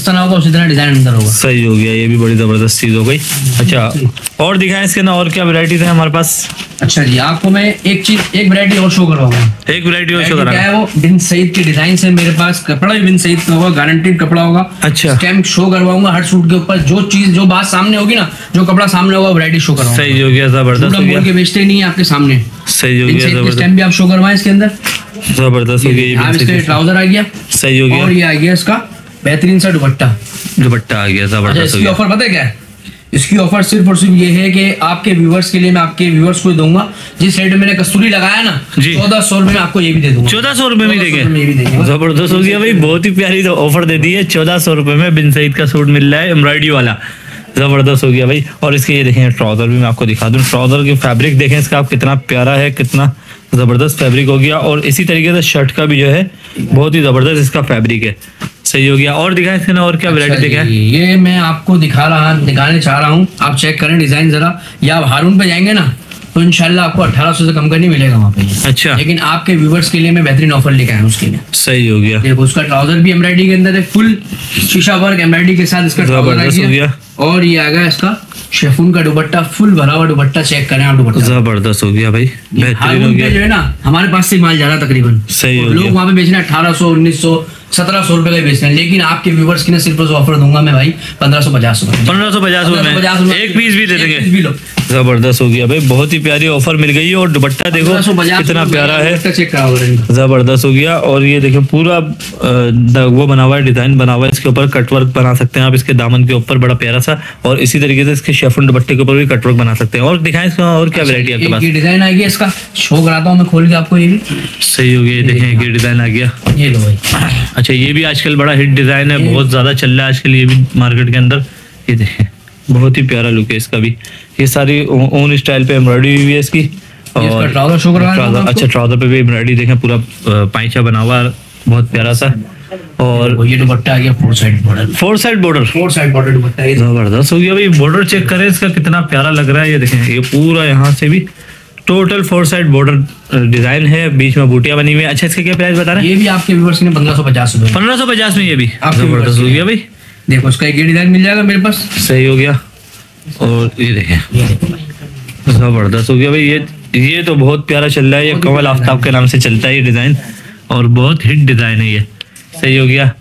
तरह होगा उसी तरह डिजाइन अंदर होगा, सही हो गया, ये भी बड़ी जबरदस्त चीज हो गई। अच्छा और दिखाएं इसके अंदर और क्या वैरायटीज है हमारे पास। अच्छा जी आपको मैं एक चीज एक वैरायटी और शो करवाऊंगा, एक वैरायटी और शो कराऊंगा, क्या है वो बिन सईद के डिजाइन है मेरे पास, कपड़ा भी बिन सईद का होगा, गारंटीड कपड़ा होगा। अच्छा स्टैम्प शो करवाऊंगा हर सूट के ऊपर, जो चीज जो बात सामने होगी ना, जो कपड़ा सामने होगा वैरायटी शो कराऊंगा, सही हो गया, जबरदस्त हो गया, बोल के बेचते नहीं है आपके सामने, सही हो गया, जबरदस्त स्टैम्प भी आप शो करवाएं इसके अंदर, जबरदस्त हो गया। आप इसका ट्राउजर आ गया, सही हो गया, और ये आ गया इसका बेहतरीन सा दुपट्टा, दुपट्टा आ गया, जबरदस्त हो गया। ऑफर पता है क्या है इसकी, ऑफर सिर्फ और सिर्फ ये है कि आपके व्यूअर्स के लिए मैं आपके व्यूअर्स को दूंगा, जिस रेट में मैंने कस्तूरी लगाया ना 1400 रुपए में आपको ये भी दे दूंगा, 1400 रुपए में देंगे, जबरदस्त हो गया भाई, बहुत ही प्यारी ऑफर दे दी है, 1400 रुपए में बिन सईद का सूट मिल रहा है एम्ब्रॉयडरी वाला, जबरदस्त हो गया भाई। और इसके ये देखें ट्राउजर भी मैं आपको दिखा दूं, ट्राउजर के फैब्रिक देखें इसका आप, कितना प्यारा है, कितना जबरदस्त फैब्रिक हो गया। और इसी तरीके से शर्ट का भी जो है बहुत ही जबरदस्त इसका फैब्रिक है, सही हो गया। और दिखाएं इसने और क्या वैरायटी दिखाएं, ये मैं आपको दिखाने चाह रहा हूँ, आप चेक करें डिजाइन जरा, या आप हारून पे जाएंगे ना तो इंशाल्लाह आपको 1800 से कम का नहीं मिलेगा वहाँ पे। अच्छा लेकिन आपके व्यूवर्स के लिए मैं बेहतरीन ऑफर लेकर आया उसके लिए, सही हो गया। देखो उसका ट्राउजर भी एम्ब्रॉयडरी के अंदर है, फुल शीशा वर्क एम्ब्रॉयडरी के साथ इसका ट्राउजर आ गया। और ये आ गया इसका शेफून का दुपट्टा, फुल भरा हुआ दुपट्टा, चेक करें आप दुपट्टा, जबरदस्त हो गया भाई, बेहतरीन हो गया। जो है ना हमारे पास से माल जा रहा तकरीबन, सही हो गया, लोग वहाँ पे बेचना 1800, 1900, 1700 रुपए का बेचना, लेकिन आपके व्यूवर्स के लिए सिर्फ ऑफर दूंगा मैं भाई 1550 रुपए, 1550 रुपए एक पीस भी दे देंगे, जबरदस्त हो गया भाई, बहुत ही प्यारी ऑफर मिल गई है। और दुपट्टा देखो कितना प्यारा है, जबरदस्त हो गया। और ये देखो पूरा वो बना हुआ है, डिजाइन बना हुआ है, इसके ऊपर कटवर्क बना सकते हैं आप इसके दामन के ऊपर, बड़ा प्यारा सा। और इसी तरीके से इसके शेफून दुपट्टे के ऊपर भी कटवर्क बना सकते हैं। और दिखाएं इसका और क्या वैरायटी आपके पास, ये डिजाइन आ गया इसका, शो कराता हूं मैं खोल के आपको, ये भी सही हो गया, ये देखें ये डिजाइन आ गया, ये लो भाई। अच्छा ये भी आजकल बड़ा हिट डिजाइन है, बहुत ज्यादा चल रहा है आजकल ये भी मार्केट के अंदर, ये देखें बहुत ही प्यारा लुक है इसका भी, ये सारी ओन स्टाइल पे एम्ब्रॉयडरी हुई है इसकी। और ट्राउजर शो करवाएं, अच्छा ट्राउजर पे भी एम्ब्रॉयडरी देखें, पूरा पाइचा बना हुआ बहुत प्यारा सा। और ये दुपट्टा आ गया फोर साइड बॉर्डर दुपट्टा, ये जबरदस्त हो गया भाई, बॉर्डर चेक करें इसका कितना प्यारा लग रहा है, ये देखें ये पूरा यहाँ से भी total four side border design है, बीच में बूटियां बनी हुई है। अच्छा, इसके क्या प्राइस बता रहे हैं? ये भी आपके व्यूअर्स ने 1550 में, 1550 में ये भी जबरदस्त हो गया भाई। देखो उसका एक डिजाइन मिल जाएगा मेरे पास, सही हो गया। और ये देखें जबरदस्त हो गया भाई, ये तो बहुत प्यारा चल रहा है, ये कमल आफ्ताब के नाम से चलता है ये डिजाइन और बहुत हिट डिजाइन है ये, सही हो गया।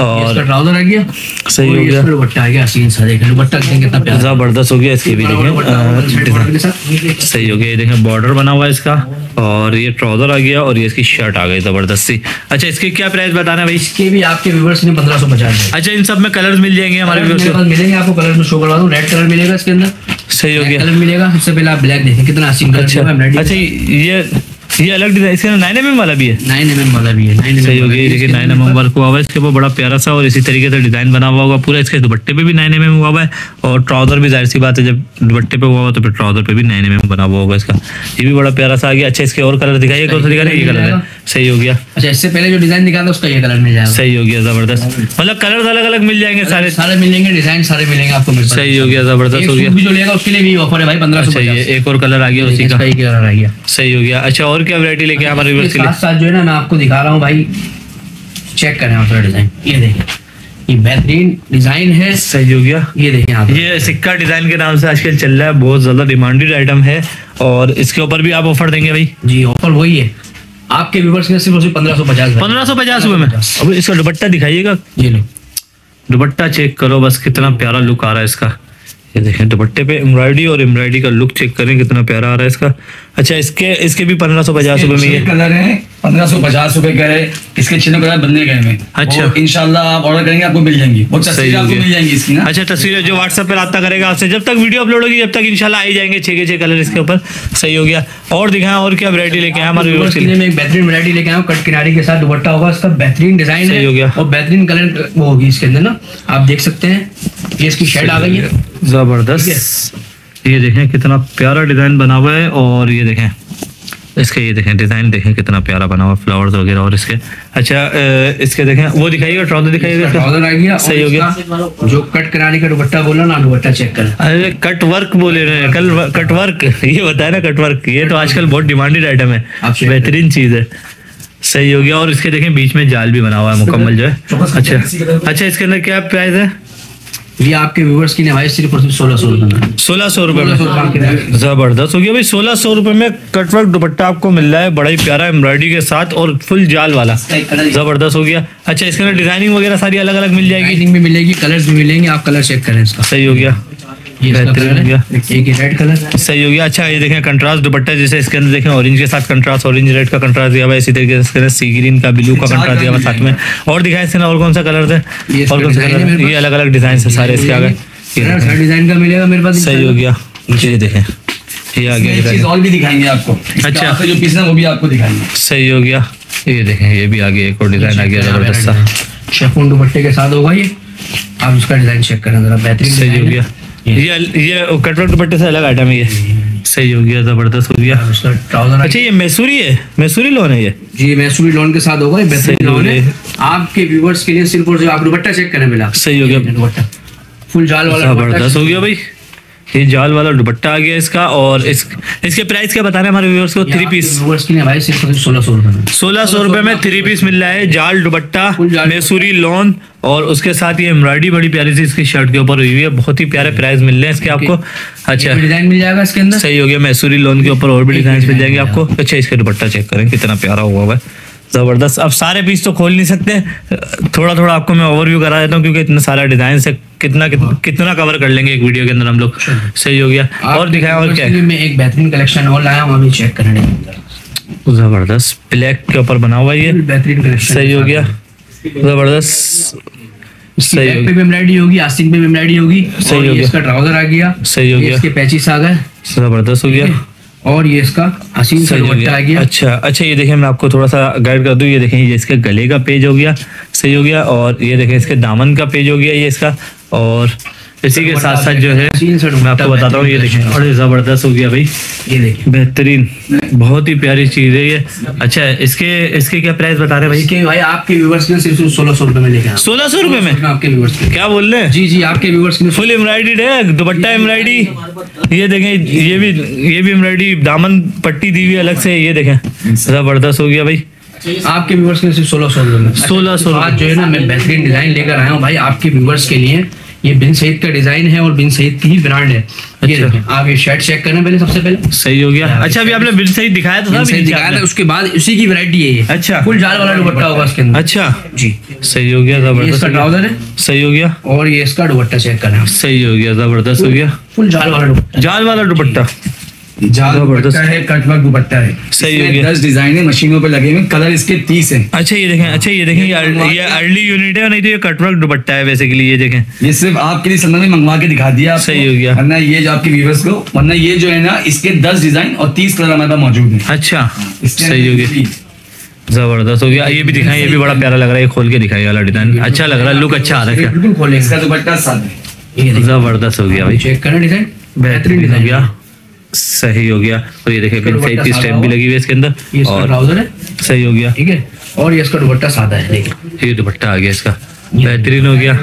और ट्राउजर आ गया, सही हो गया, दुपट्टा आ गया, सीन सा देखिए दुपट्टा कितना प्यारा जबरदस्त हो गया। इसके भी देखिए सही हो गया, ये देखें बॉर्डर बना हुआ है इसका, और ये ट्राउजर आ गया, और ये इसकी शर्ट आ गई जबरदस्ती। अच्छा, इसके क्या प्राइस बताना भाई? इसके भी आपके व्यूअर्स ने 1550। अच्छा, इन सब में कलर्स मिल जाएंगे हमारे व्यूअर्स मिलेंगे आपको, कलर में शो करवा दूं। रेड कलर मिलेगा इसके अंदर, सही हो गया, कलर मिलेगा। सबसे पहले आप ब्लैक देखें कितना आसीन कलर। अच्छा, ये अलग डिजाइन इसके 9mm वाला भी है, 9mm वाला भी है, सही हो गया। देखिए 9mm वर्क हुआ हुआ है इसके ऊपर, बड़ा प्यारा सा, और इसी तरीके से डिजाइन बना हुआ होगा पूरा। इसके दुपट्टे पे भी 9mm हुआ हुआ है, और ट्राउजर भी, जाहिर सी बात है जब दुपट्टे पे हुआ हुआ तो फिर ट्राउजर पे भी 9mm बना हुआ होगा इसका। ये भी बड़ा प्यारा सा आ गया। अच्छा, इसके और कलर दिखाइए, कौन सा दिखा रहे? ये कलर है, सही हो गया। अच्छा, इससे पहले जो डिजाइन दिखा था उसका ये कलर मिल जाएगा, सही हो गया जबरदस्त। मतलब कलर अलग अलग मिल जाएंगे, सारे मिलेंगे, डिजाइन सारे मिलेंगे आपको, सही हो गया जबरदस्त हो गया। उसके लिए भी ऑफर है भाई 1500। एक और कलर आ गया उसी का, सही हो गया। अच्छा, और क्या वैरायटी लेके हमारे व्यूअर्स के लिए साथ साथ जो है ना मैं आपको दिखा रहा हूं भाई, चेक करें आप डिजाइन। ये देखिए, ये बेहतरीन डिजाइन है, सही हो गया। ये देखिए आप, ये सिक्का डिजाइन के नाम से आजकल चल रहा है, बहुत ज्यादा डिमांडेड आइटम है, और इसके ऊपर भी आप ऑफर देंगे भाई? जी, ऑफर वही है आपके व्यूअर्स के सिर्फ 1550 में। अब इसका दुपट्टा दिखाइएगा, ये लो दुपट्टा चेक करो बस, कितना प्यारा लुक आ रहा है इसका। ये देखें दुपट्टे पे एम्ब्रॉयडरी, और एम्ब्रॉयडरी का लुक चेक करें कितना प्यारा आ रहा है इसका। अच्छा, इसके भी 1550 में ये कलर है, 1550 का है। इसके 6 कलर बदले गए हैं। अच्छा, इंशाल्लाह आप ऑर्डर करेंगे आपको मिल जाएंगी, बहुत सस्ती आपको मिल जाएंगी इसकी ना। अच्छा, तस्वीरें जो व्हाट्सएप पे रब्ता करेगा आपसे जब तक वीडियो अपलोड होगी, जब तक इंशाल्लाह आ ही जाएंगे 6 कलर इसके ऊपर, सही हो गया। और दिखाएं और क्या वैरायटी लेके आए हमारे व्यूअर्स के लिए। मैं एक बेहतरीन वैरायटी लेके आया हूं, कट किनारी के साथ दुपट्टा होगा, इसका बेहतरीन डिजाइन है, सही हो गया, और बेहतरीन कलर वो होगी इसके अंदर ना, आप देख सकते हैं। ये इसकी शेड आ गई है जबरदस्त, ये देखें कितना प्यारा डिजाइन बना हुआ है। और ये देखें इसके, ये देखें डिजाइन देखें कितना प्यारा बना हुआ, फ्लावर्स वगैरह और इसके। अच्छा, इसके देखें वो दिखाइएगा, ट्राउजर दिखाइएगा, ट्राउजर आ गया, सही हो गया। जो कट कराने का दुपट्टा बोला ना, दुपट्टा चेक कर, अरे कट वर्क बोले रहे, कल कट वर्क ये बताया ना, कट वर्क ये तो आजकल बहुत डिमांडेड आइटम है, बेहतरीन चीज है, सही हो गया। और इसके देखें बीच में जाल भी बना हुआ है मुकम्मल जो है। अच्छा, इसके अंदर क्या प्राइस है? ये आपके व्यूअर्स की नवाई सिर्फ 1600 रुपए में, जबरदस्त हो गया भाई। 1600 रुपए में कटवर्क दुपट्टा आपको मिल रहा है, बड़ा ही प्यारा एम्ब्रॉयडरी के साथ, और फुल जाल वाला, जबरदस्त हो गया। अच्छा, इसके अंदर डिजाइनिंग वगैरह सारी अलग अलग मिल जाएगी, डिजाइनिंग भी मिलेगी, कलर्स भी मिलेंगे, आप कलर चेक करें इसका, सही हो गया। ये रेड कलर, सही हो गया। अच्छा, ये देखें कंट्रास्ट दुपट्टा, जैसे इसके अंदर देखें ऑरेंज के साथ कंट्रास्ट, ऑरेंज रेड का कंट्रास्ट दिया हुआ है, इसी तरीके से सी ग्रीन का, ब्लू का कंट्रास्ट दिया हुआ साथ में। और दिखाएं इसके और कौन सा कलर है, और कौन सा कलर? ये अलग अलग डिजाइन है सारे इसके आगे, डिजाइन का मिलेगा मेरे पास, सही हो गया। ये देखें ये आगे चीज और भी दिखाएंगे आपको। अच्छा, जो पीस है वो भी आपको दिखाएंगे, सही हो गया। ये देखें ये भी आगे एक और डिजाइन आ गया जबरदस्त सा, शेफोन दुपट्टे के साथ होगा ये, आप उसका डिजाइन चेक करें जरा, बेहतरीन, सही हो गया। ये कटवर्क दुपट्टे से अलग आइटम है, सही हो गया जबरदस्त हो गया। अच्छा, ये मैसूरी है, मैसूरी लोन है ये, जी मैसूरी लोन के साथ होगा, बेहतरीन लोन है आपके व्यूअर्स के लिए सिर्फ, और जो आप दुपट्टा चेक करने मिला, सही हो गया, दुपट्टा फुल जाल वाला जबरदस्त हो गया भाई, ये जाल वाला दुपट्टा आ गया इसका। और इसके प्राइस क्या बता रहे हैं हमारे व्यूअर्स को? 3 पीस व्यूअर्स के लिए भाई सिर्फ 1600 रुपए में, 1600 रुपए में 3 पीस मिल रहा है, जाल दुपट्टा, मैसूरी लॉन, और उसके साथ ये एम्ब्रॉयडरी बड़ी प्यारी सी इसकी शर्ट के ऊपर हुई हुई है, बहुत ही प्यारे प्राइस मिल रहे हैं इसके आपको। अच्छा, डिजाइन मिल जाएगा इसके अंदर, सही हो गया, मैसूरी लॉन के ऊपर और भी डिजाइन मिल जाएंगे आपको। अच्छा, इसका दुपट्टा चेक करें कितना प्यारा हुआ हुआ है जबरदस्त। अब सारे पीस तो खोल नहीं सकते, थोड़ा थोड़ा आपको मैं ओवरव्यू करा देता हूँ, क्योंकि इतना सारा डिजाइन से कितना कवर कर लेंगे एक वीडियो के अंदर हम लोग, सही हो गया। और दिखाएं और क्या है? मैं एक बेहतरीन कलेक्शन और लाया हूँ, चेक करने जबरदस्त, ब्लैक के ऊपर बना हुआ ये बेहतरीन कलेक्शन, सही हो गया जबरदस्त, सही हो गया। आस्तीन पे एम्ब्रॉयडरी होगी, सही हो गया। इसका ट्राउजर आ गया, सही हो गया। इसके पैचिस आ गए, जबरदस्त हो गया। और ये इसका हसीन सा दुपट्टा आ गया। अच्छा, ये देखें मैं आपको थोड़ा सा गाइड कर दूं, ये देखें ये इसके गले का पेज हो गया, सही हो गया। और ये देखें इसके दामन का पेज हो गया ये इसका। और इसी के साथ साथ जो है मैं आपको बताता हूँ, ये देखें और ज़बरदस्त हो गया भाई, ये देखिए बेहतरीन, बहुत ही प्यारी चीज़ है ये। अच्छा इसके क्या प्राइस बता रहे हैं भाई? भाई आपके व्यूवर्स ने सिर्फ 1600 रुपये में लेके, 1600 रुपये में आपके व्यूवर्स, क्या बोल रहे हैं? जी जी आपके व्यूवर्स ने फुल एम्ब्रॉयडरी है, दुपट्टा एम्ब्रॉयडरी, ये देखें ये भी एम्ब्रॉयडरी, दामन पट्टी दी हुई अलग से, ये देखें ज़बरदस्त हो गया भाई। आपके व्यूवर्स ने सिर्फ 1600 रुपये में, 1600। आज जो है ना मैं बेहतरीन डिजाइन लेकर आया हूँ भाई आपके व्यूवर्स के लिए, ये बिन सईद का डिजाइन है और बिन सईद की ही ब्रांड है। अच्छा। आप ये शर्ट चेक करें पहले, सबसे पहले सही हो गया। अच्छा अभी आपने बिन सईद दिखाया था, उसके बाद उसी की वैरायटी है ये। अच्छा फुल जाल वाला दुपट्टा होगा इसके अंदर। अच्छा जी सही हो गया, जबरदस्त ट्राउजर है, सही हो गया। और ये इसका दुपट्टा चेक करें, सही हो गया, जबरदस्त हो गया, फुल जाल वाला दुपट्टा, जाल वाला दुपट्टा, है कटवर्क दुपट्टा है, सही हो गया। 10 डिजाइन है, मशीनों पे लगे हुए, कलर इसके 30 है। अच्छा ये देखें, अच्छा ये देखें, ये अर्ली यूनिट है, नहीं तो ये कटवर्क दुपट्टा है बेसिकली। ये देखें, ये सिर्फ आपके लिए सलमान ने मंगवा के दिखा दिया, सही हो गया, वरना ये जो आपके व्यूअर्स को, वरना ये जो है ना इसके 10 डिजाइन और 30 कलर हमारे पास मौजूद है। अच्छा सही हो गया, जबरदस्त हो गया। ये भी दिखाई, ये भी बड़ा प्यारा लग रहा है, खोल के दिखाई वाला डिजाइन अच्छा लग रहा है, लुक अच्छा आ रहा है, बिल्कुल खोले इसका दुपट्टा साथ, जबरदस्त हो गया भाई, चेक करें डिजाइन, बेहतरीन डिजाइन हो गया, सही हो गया। और ये देखिए बिन सईद की स्टैम्प भी लगी हुई है इसके अंदर, ये इसका ट्राउजर है, सही हो गया, ठीक है। और ये इसका दुपट्टा सादा है, देखिए ये दुपट्टा आ गया इसका, बेहतरीन हो गया।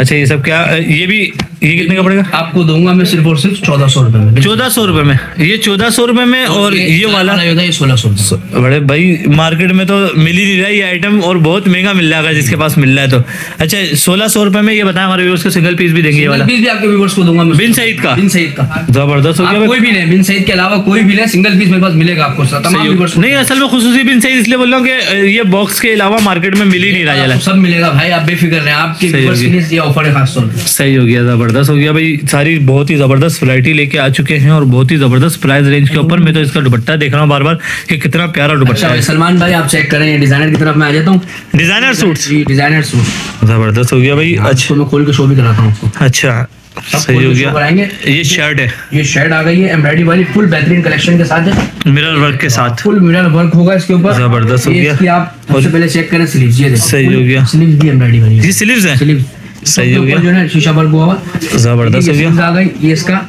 अच्छा ये सब क्या, ये भी, ये कितने का पड़ेगा? आपको दूंगा मैं सिर्फ और सिर्फ 1400 रुपये में, 1400 रुपये में, ये 1400 रुपये में। और ये वाला 1600। बड़े भाई मार्केट में तो मिल ही नहीं रहा ये आइटम, और बहुत महंगा मिल रहा है जिसके पास मिल रहा है तो। अच्छा 1600 रुपये में ये बताएं हमारे व्यूअर्स को, सिंगल पीस भी देंगे ये वाला? पीस भी आपके व्यूअर्स को दूंगा मैं, बिन सईद का, बिन सईद का, जबरदस्त हो गया। कोई भी नहीं, बिन सईद के अलावा कोई भी नहीं, सिंगल पीस मेरे पास मिलेगा आपको। नहीं असल में खुसूसी बिन सईद इसलिए बोल रहा हूँ कि ये बॉक्स के अलावा मार्केट में मिल ही नहीं रहा, सब मिलेगा भाई, आप बेफिक्र रहे, आपके ऑफर है खास तौर पर। सही हो गया, जबरदस्त हो गया भाई, सारी बहुत ही जबरदस्त वैरायटी लेके आ चुके हैं और बहुत ही जबरदस्त प्राइस रेंज के ऊपर। मैं तो इसका दुपट्टा देख रहा हूँ बार बार कि कितना प्यारा दुपट्टा है। सलमान भाई आप चेक करें, डिजाइनर की तरफ मैं आ जाता हूँ, डिजाइनर सूट, डिजाइनर सूट जबरदस्त हो गया भाई। अच्छा मैं खोल के शो भी कराता हूँ। अच्छा सही हो गया, ये शर्ट है, ये शर्ट आ गई है एम्ब्रॉयडरी वाली, फुल बेहतरीन कलेक्शन के साथ है, मिरर वर्क के साथ, फुल मिरर वर्क होगा इसके ऊपर, जबरदस्त हो गया। आप पहले चेक करें स्लीव्स, ये सही हो गया, स्लीव्स भी एम्ब्रॉयडरी वाली, ये स्लीव्स है, सही हो गया, जो है शीशा वर्क हुआ, जबरदस्त हो गया, ये इसका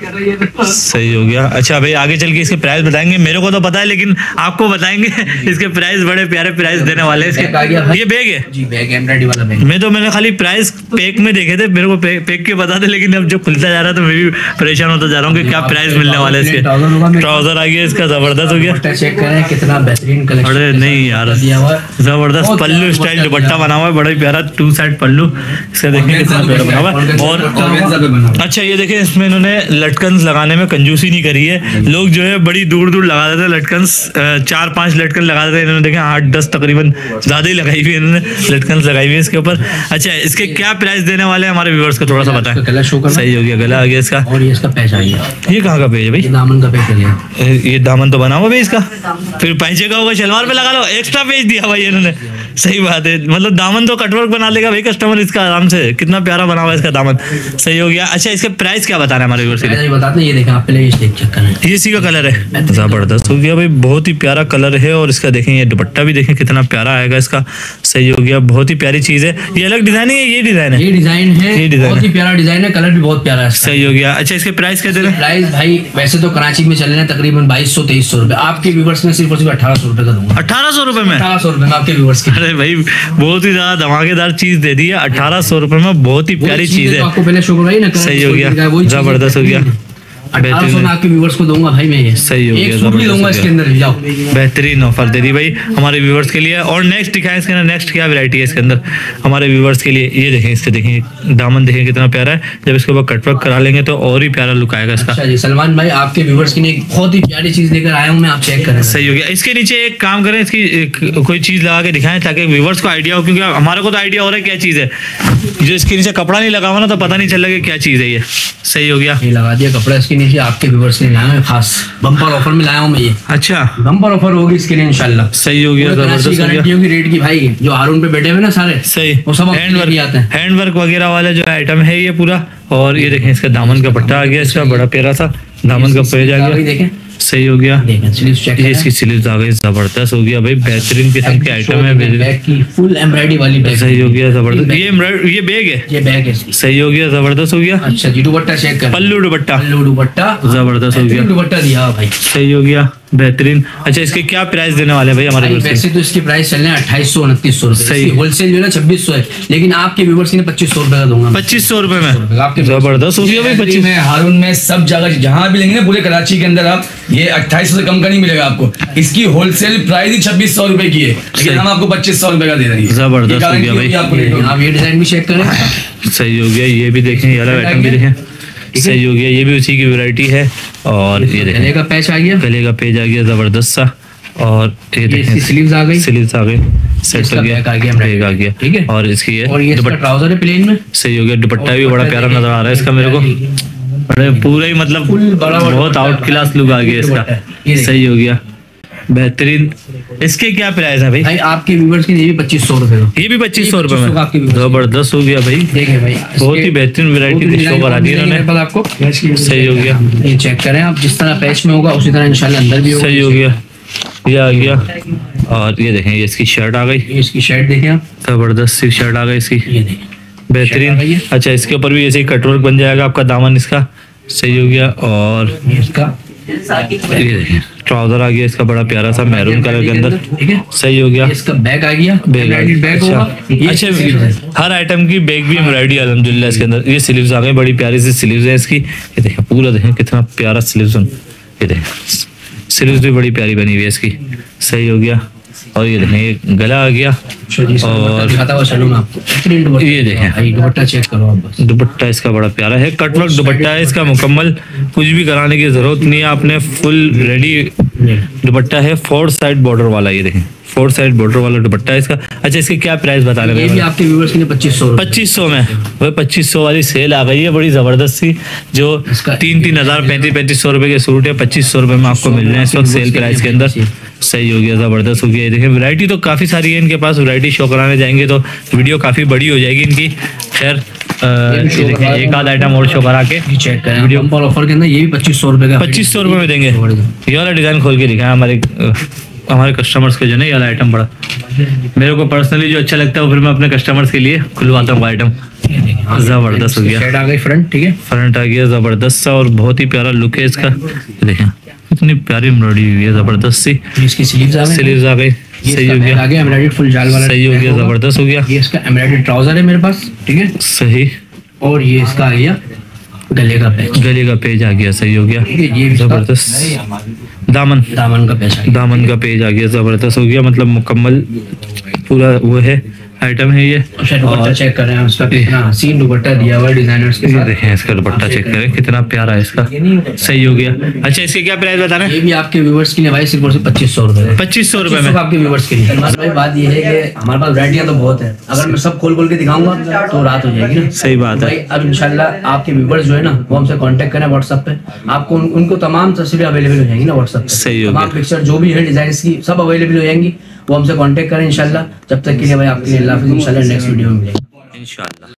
सही हो गया। अच्छा भाई आगे चल के इसके प्राइस बताएंगे, मेरे को तो पता है लेकिन आपको बताएंगे, इसके प्राइस बड़े प्यारे प्राइस देने वाले हैं। इसके ये बैग है जी, बैग एम्ब्रॉयडरी वाला बैग, मैं तो मैंने खाली प्राइस पैक में देखे थे, मेरे को पैक के पता थे, लेकिन अब जो खुलता जा रहा था मैं भी परेशान होता जा रहा हूँ कि क्या प्राइस मिलने वाला है इसके। ट्राउजर आ गया इसका, जबरदस्त हो गया, चेक करें कितना बेहतरीन कलेक्शन। अरे नहीं यार जबरदस्त पल्लू स्टाइल दुपट्टा बना हुआ है, बड़ा प्यारा 2 साइड पल्लू इसका देखने। और अच्छा ये देखें, इसमें इन्होंने लटकंस लगाने में कंजूसी नहीं करी है, लोग जो है बड़ी दूर दूर लगा देते लटकंस, 4-5 लटकन लगा देते, इन्होंने देखें 8-10 तकरीबन ज्यादा ही लगाई हुई इन्होंने, लटकंस लगाई हुई है इसके ऊपर। अच्छा इसके क्या प्राइस देने वाले हैं हमारे व्यूअर्स को थोड़ा सा बताएं। गला शो करना, सही हो गया, गला आ गया इसका। और ये इसका पैच आ गया, ये कहाँ का पैच है भाई? दामन का पैच है, ये दामन तो बना हुआ भाई इसका, फिर पैंचे का होगा, शलवार पे लगा लो, एक्स्ट्रा पैच दिया भाई इन्होंने, सही बात है, मतलब दामन तो कटवर्क बना लेगा भाई कस्टमर इसका आराम से, कितना प्यारा बना हुआ है इसका दामन, सही हो गया। अच्छा इसके प्राइस क्या बता रहे हैं हमारे व्यूअर्स के लिए? बताते हैं, ये देखें आप पहले ये चेक करें, ये इसी का कलर है, जबरदस्त हो गया भाई, बहुत ही प्यारा कलर है। और इसका देखें ये दुपट्टा भी देखें कितना प्यारा आएगा इसका, सही हो गया, बहुत ही प्यारी चीज है। ये अलग डिजाइन है, ये डिजाइन है, ये डिजाइन है, ये डिजाइन बहुत ही प्यारा डिजाइन है, कलर भी बहुत प्यारा है, सही हो गया। अच्छा इसके प्राइस क्या दे रहे हैं? प्राइस भाई वैसे तो कराची में चल रहे हैं तकरीबन 2200-2300 रुपए, आपके व्यूअर्स में सिर्फ 1800 रुपए का दूंगा, 1800 रुपए में, 1800 रुपए में आपके व्यूअर्स के। अरे भाई बहुत ही ज्यादा धमाकेदार चीज दे दी है, 1800 रुपए में बहुत ही प्यारी चीज है, आपको पहले शो करवाई ना, सही हो गया, जबरदस्त हो गया, 1800 में आपके व्यूअर्स को दूंगा भाई मैं, ये सही हो गया, सूट भी दूंगा इसके अंदर, जाओ बेहतरीन ऑफर दे दी भाई हमारे व्यूअर्स के लिए। और नेक्स्ट दिखाएं इसके अंदर, नेक्स्ट क्या वैरायटी है इसके अंदर हमारे व्यूअर्स के लिए? ये देखें, इससे देखें दामन देखें कितना प्यारा है, जब इसके ऊपर कटवर्क करा लेंगे तो और ही प्यारा लुक आएगा इसका। सलमान भाई आपके व्यूअर्स के लिए बहुत ही प्यारी चीज लेकर आया हूँ मैं, आप चेक करें, सही हो गया। इसके नीचे एक काम करें, इसकी कोई चीज लगा के दिखाएं ताकि व्यूअर्स को आइडिया हो, क्योंकि हमारे को तो आइडिया हो रहा है क्या चीज है, जो इसके नीचे कपड़ा नहीं लगा हुआ ना तो पता नहीं चल रहा क्या चीज है ये, सही हो गया, लगा दिया कपड़ा इसके नीचे, आपके व्यूअर्स ने लाया है खास बम्पर ऑफर में, लाया हूं मैं ये। अच्छा बम्पर ऑफर होगी इसके लिए इंशाल्लाह, सही हो गया, जबरदस्त गारंटी होगी रेट की भाई, जो हारून पे बैठे हुए ना सारे, सही वो सब हैंड वर्क आते हैं, हैंड वर्क वगैरह वाला जो आइटम है ये पूरा। और ये देखें इसका दामन का पट्टा आ गया इसका, बड़ा प्यारा सा दामन का पेज आ गया, सही हो गया। ये इसकी स्लीव्स आ गई, जबरदस्त हो गया भाई, बेहतरीन किस्म के आइटम है। बैग की फुल एम्ब्रॉयडरी वाली बैग, सही हो गया जबरदस्त। ये बैग है, ये बैग है, सही हो गया जबरदस्त हो गया। अच्छा जी, दुपट्टा चेक कर, पल्लू दुपट्टा, पल्लू दुपट्टा जबरदस्त हो गया, दुपट्टा दिया भाई, सही हो गया बेहतरीन। अच्छा, इसके क्या प्राइस देने वाले भाई हमारे? वैसे तो इसके प्राइस चल रहे हैं 2800 2900 सही, होलसेल जो है 2600 है, लेकिन आपके व्यूवर्स ने 2500 रुपए का दूंगा, 2500 रुपए में आपके जबरदस्त हो गया भाई। 25 में हारून में सब जगह जहाँ भी लेंगे ना पूरे कराची के अंदर आप ये 2800 से कम का नहीं मिलेगा आपको। इसकी होलसेल प्राइस ही 2600 रुपए की है, लेकिन हम आपको 2500 रुपए का दे रहे हैं। जबरदस्त हो गया भाई, आप ये डिजाइन भी चेक करें, सही हो गया। ये भी देखें, ये वाला आइटम भी देखें, सही हो गया। ये भी उसी की वैरायटी है। और ये देखें गले का पैच आ गया, गले का पैच आ गया जबरदस्त सा। और ये देखें स्लीव्स आ गई, स्लीव्स आ गई, सेट हो गया, बैग आ गया, ठीक है। और इसकी ये ट्राउजर है प्लेन में, सही हो गया। दुपट्टा भी बड़ा प्यारा नजर आ रहा है इसका मेरे को, बड़े पूरा ही मतलब बहुत आउट क्लास लुक आ गया इसका, सही हो गया बेहतरीन। इसके क्या प्राइस है भाई? भाई आपके व्यूअर्स के लिए भी 2500 रुपए, ये भी 2500 रुपए में, जबरदस्त हो गया भाई। देखिए भाई, बहुत ही बेहतरीन वैरायटी, सही हो गया। ये चेक करें आप, जिस तरह पैच में होगा उसी तरह इंशाल्लाह अंदर भी होगा, सही हो गया। ये आ गया। और ये देखें, ये इसकी शर्ट आ गई, इसकी शर्ट देखें आप, जबरदस्त सी शर्ट आ गई इसकी, बेहतरीन। अच्छा, इसके ऊपर भी ऐसे ही कटवर्क बन जाएगा आपका दामन इसका, सही हो गया। और इसका ट्राउजर आ गया इसका, बड़ा प्यारा सा मैरून कलर के अंदर, सही हो गया। इसका बैग आ गया, बैग होगा। अच्छा, हर आइटम की बैग भी एम्ब्रॉयडरी अल्हम्दुलिल्लाह इसके अंदर। ये स्लीव्स आ गए, बड़ी प्यारी सी स्लीव्स है इसकी, ये देखें पूरा, देखें कितना प्यारा स्लीव्स, ये देखें स्लीव्स भी बड़ी प्यारी बनी हुई है इसकी, सही हो गया। और ये देखें गला आ गया। और ये देखें दुपट्टा चेक करो आप, बस दुपट्टा इसका बड़ा प्यारा है, कटवर्क दुपट्टा है इसका, मुकम्मल कुछ भी कराने की जरूरत नहीं है आपने, फुल रेडी दुपट्टा है, 4 साइड बॉर्डर वाला। ये देखें 4 साइड बॉर्डर वाला दुपट्टा है इसका। अच्छा, इसकी क्या प्राइस बता रहे हैं? ये भी आपके व्यूअर्स के लिए 2500 में वही 2500 वाली सेल आ गई है, बड़ी जबरदस्त सी, जो 3-3 हज़ार 3500 रुपए के सूट है 2500 रुपए में आपको मिल रहे हैं इस वक्त सेल प्राइस के अंदर, सही हो गया जबरदस्त हो गया। देखिए वैरायटी तो काफी सारी है इनके पास, वैरायटी शो कराने जाएंगे तो वीडियो काफी बड़ी हो जाएगी इनकी। खैर, एक आध आइटम और शो करा के चेक करें वीडियो कॉल ऑफर के अंदर, ये भी 2500 रुपए का, 2500 रुपए में देंगे। ये वाला डिजाइन खोल के दिखाया हमारे कस्टमर्स के, जो ना ये वाला आइटम बड़ा मेरे को पर्सनली जो अच्छा लगता है वो फिर मैं अपने कस्टमर्स के लिए खुलवाता हूँ आइटम, जबरदस्त हो गया। फ्रंट ठीक है, फ्रंट आ गया जबरदस्त सा, और बहुत ही प्यारा लुक है इसका, देखें इतनी प्यारी एम्ब्रॉयडरी हुई है जबरदस्त सी। इसकी स्लीव्स आ गई, सही हो गया, एम्ब्रॉयडरी फुल जाल वाला, सही हो गया जबरदस्त हो गया। ये इसका एम्ब्रॉयडरी ट्राउजर है मेरे पास, ठीक है सही। और ये इसका आ गया गले का पेज आ गया, सही हो गया जबरदस्त। दामन का पेज आ गया जबरदस्त हो गया, मतलब मुकम्मल पूरा वो है आइटम है ये। और चेक करें हम इसका कितना हसीन दुपट्टा दिया हुआ है डिजाइनर्स के साथ, देखें इसका दुपट्टा चेक करें कितना प्यारा है इसका, सही हो गया। अच्छा, इसके क्या प्राइस बता रहे हैं? ये भी आपके व्यूअर्स के लिए भाई सिर्फ और सिर्फ 2500 रुपए, 2500 रुपए में आपके व्यूअर्स के लिए। बात ये है कि हमारे पास वैरायटियां तो बहुत है, अगर मैं सब खोल के दिखाऊंगा तो रात हो जाएगी ना, सही बात है। अब इंशाल्लाह आपके व्यूअर्स जो है ना वो हमसे कॉन्टेक्ट करें व्हाट्सएप पे, आपको उनको तमाम तस्वीरें अवेलेबल हो जाएंगी ना व्हाट्सएप, सही होगा, पिक्चर जो भी है डिजाइन की सब अवेलेबल हो जाएंगी, वो हमसे कांटेक्ट करें इंशाल्लाह। जब तक के लिए भाई आपके लिए अल्लाह हाफिज़, इंशाल्लाह नेक्स्ट वीडियो में मिलेंगे इंशाल्लाह।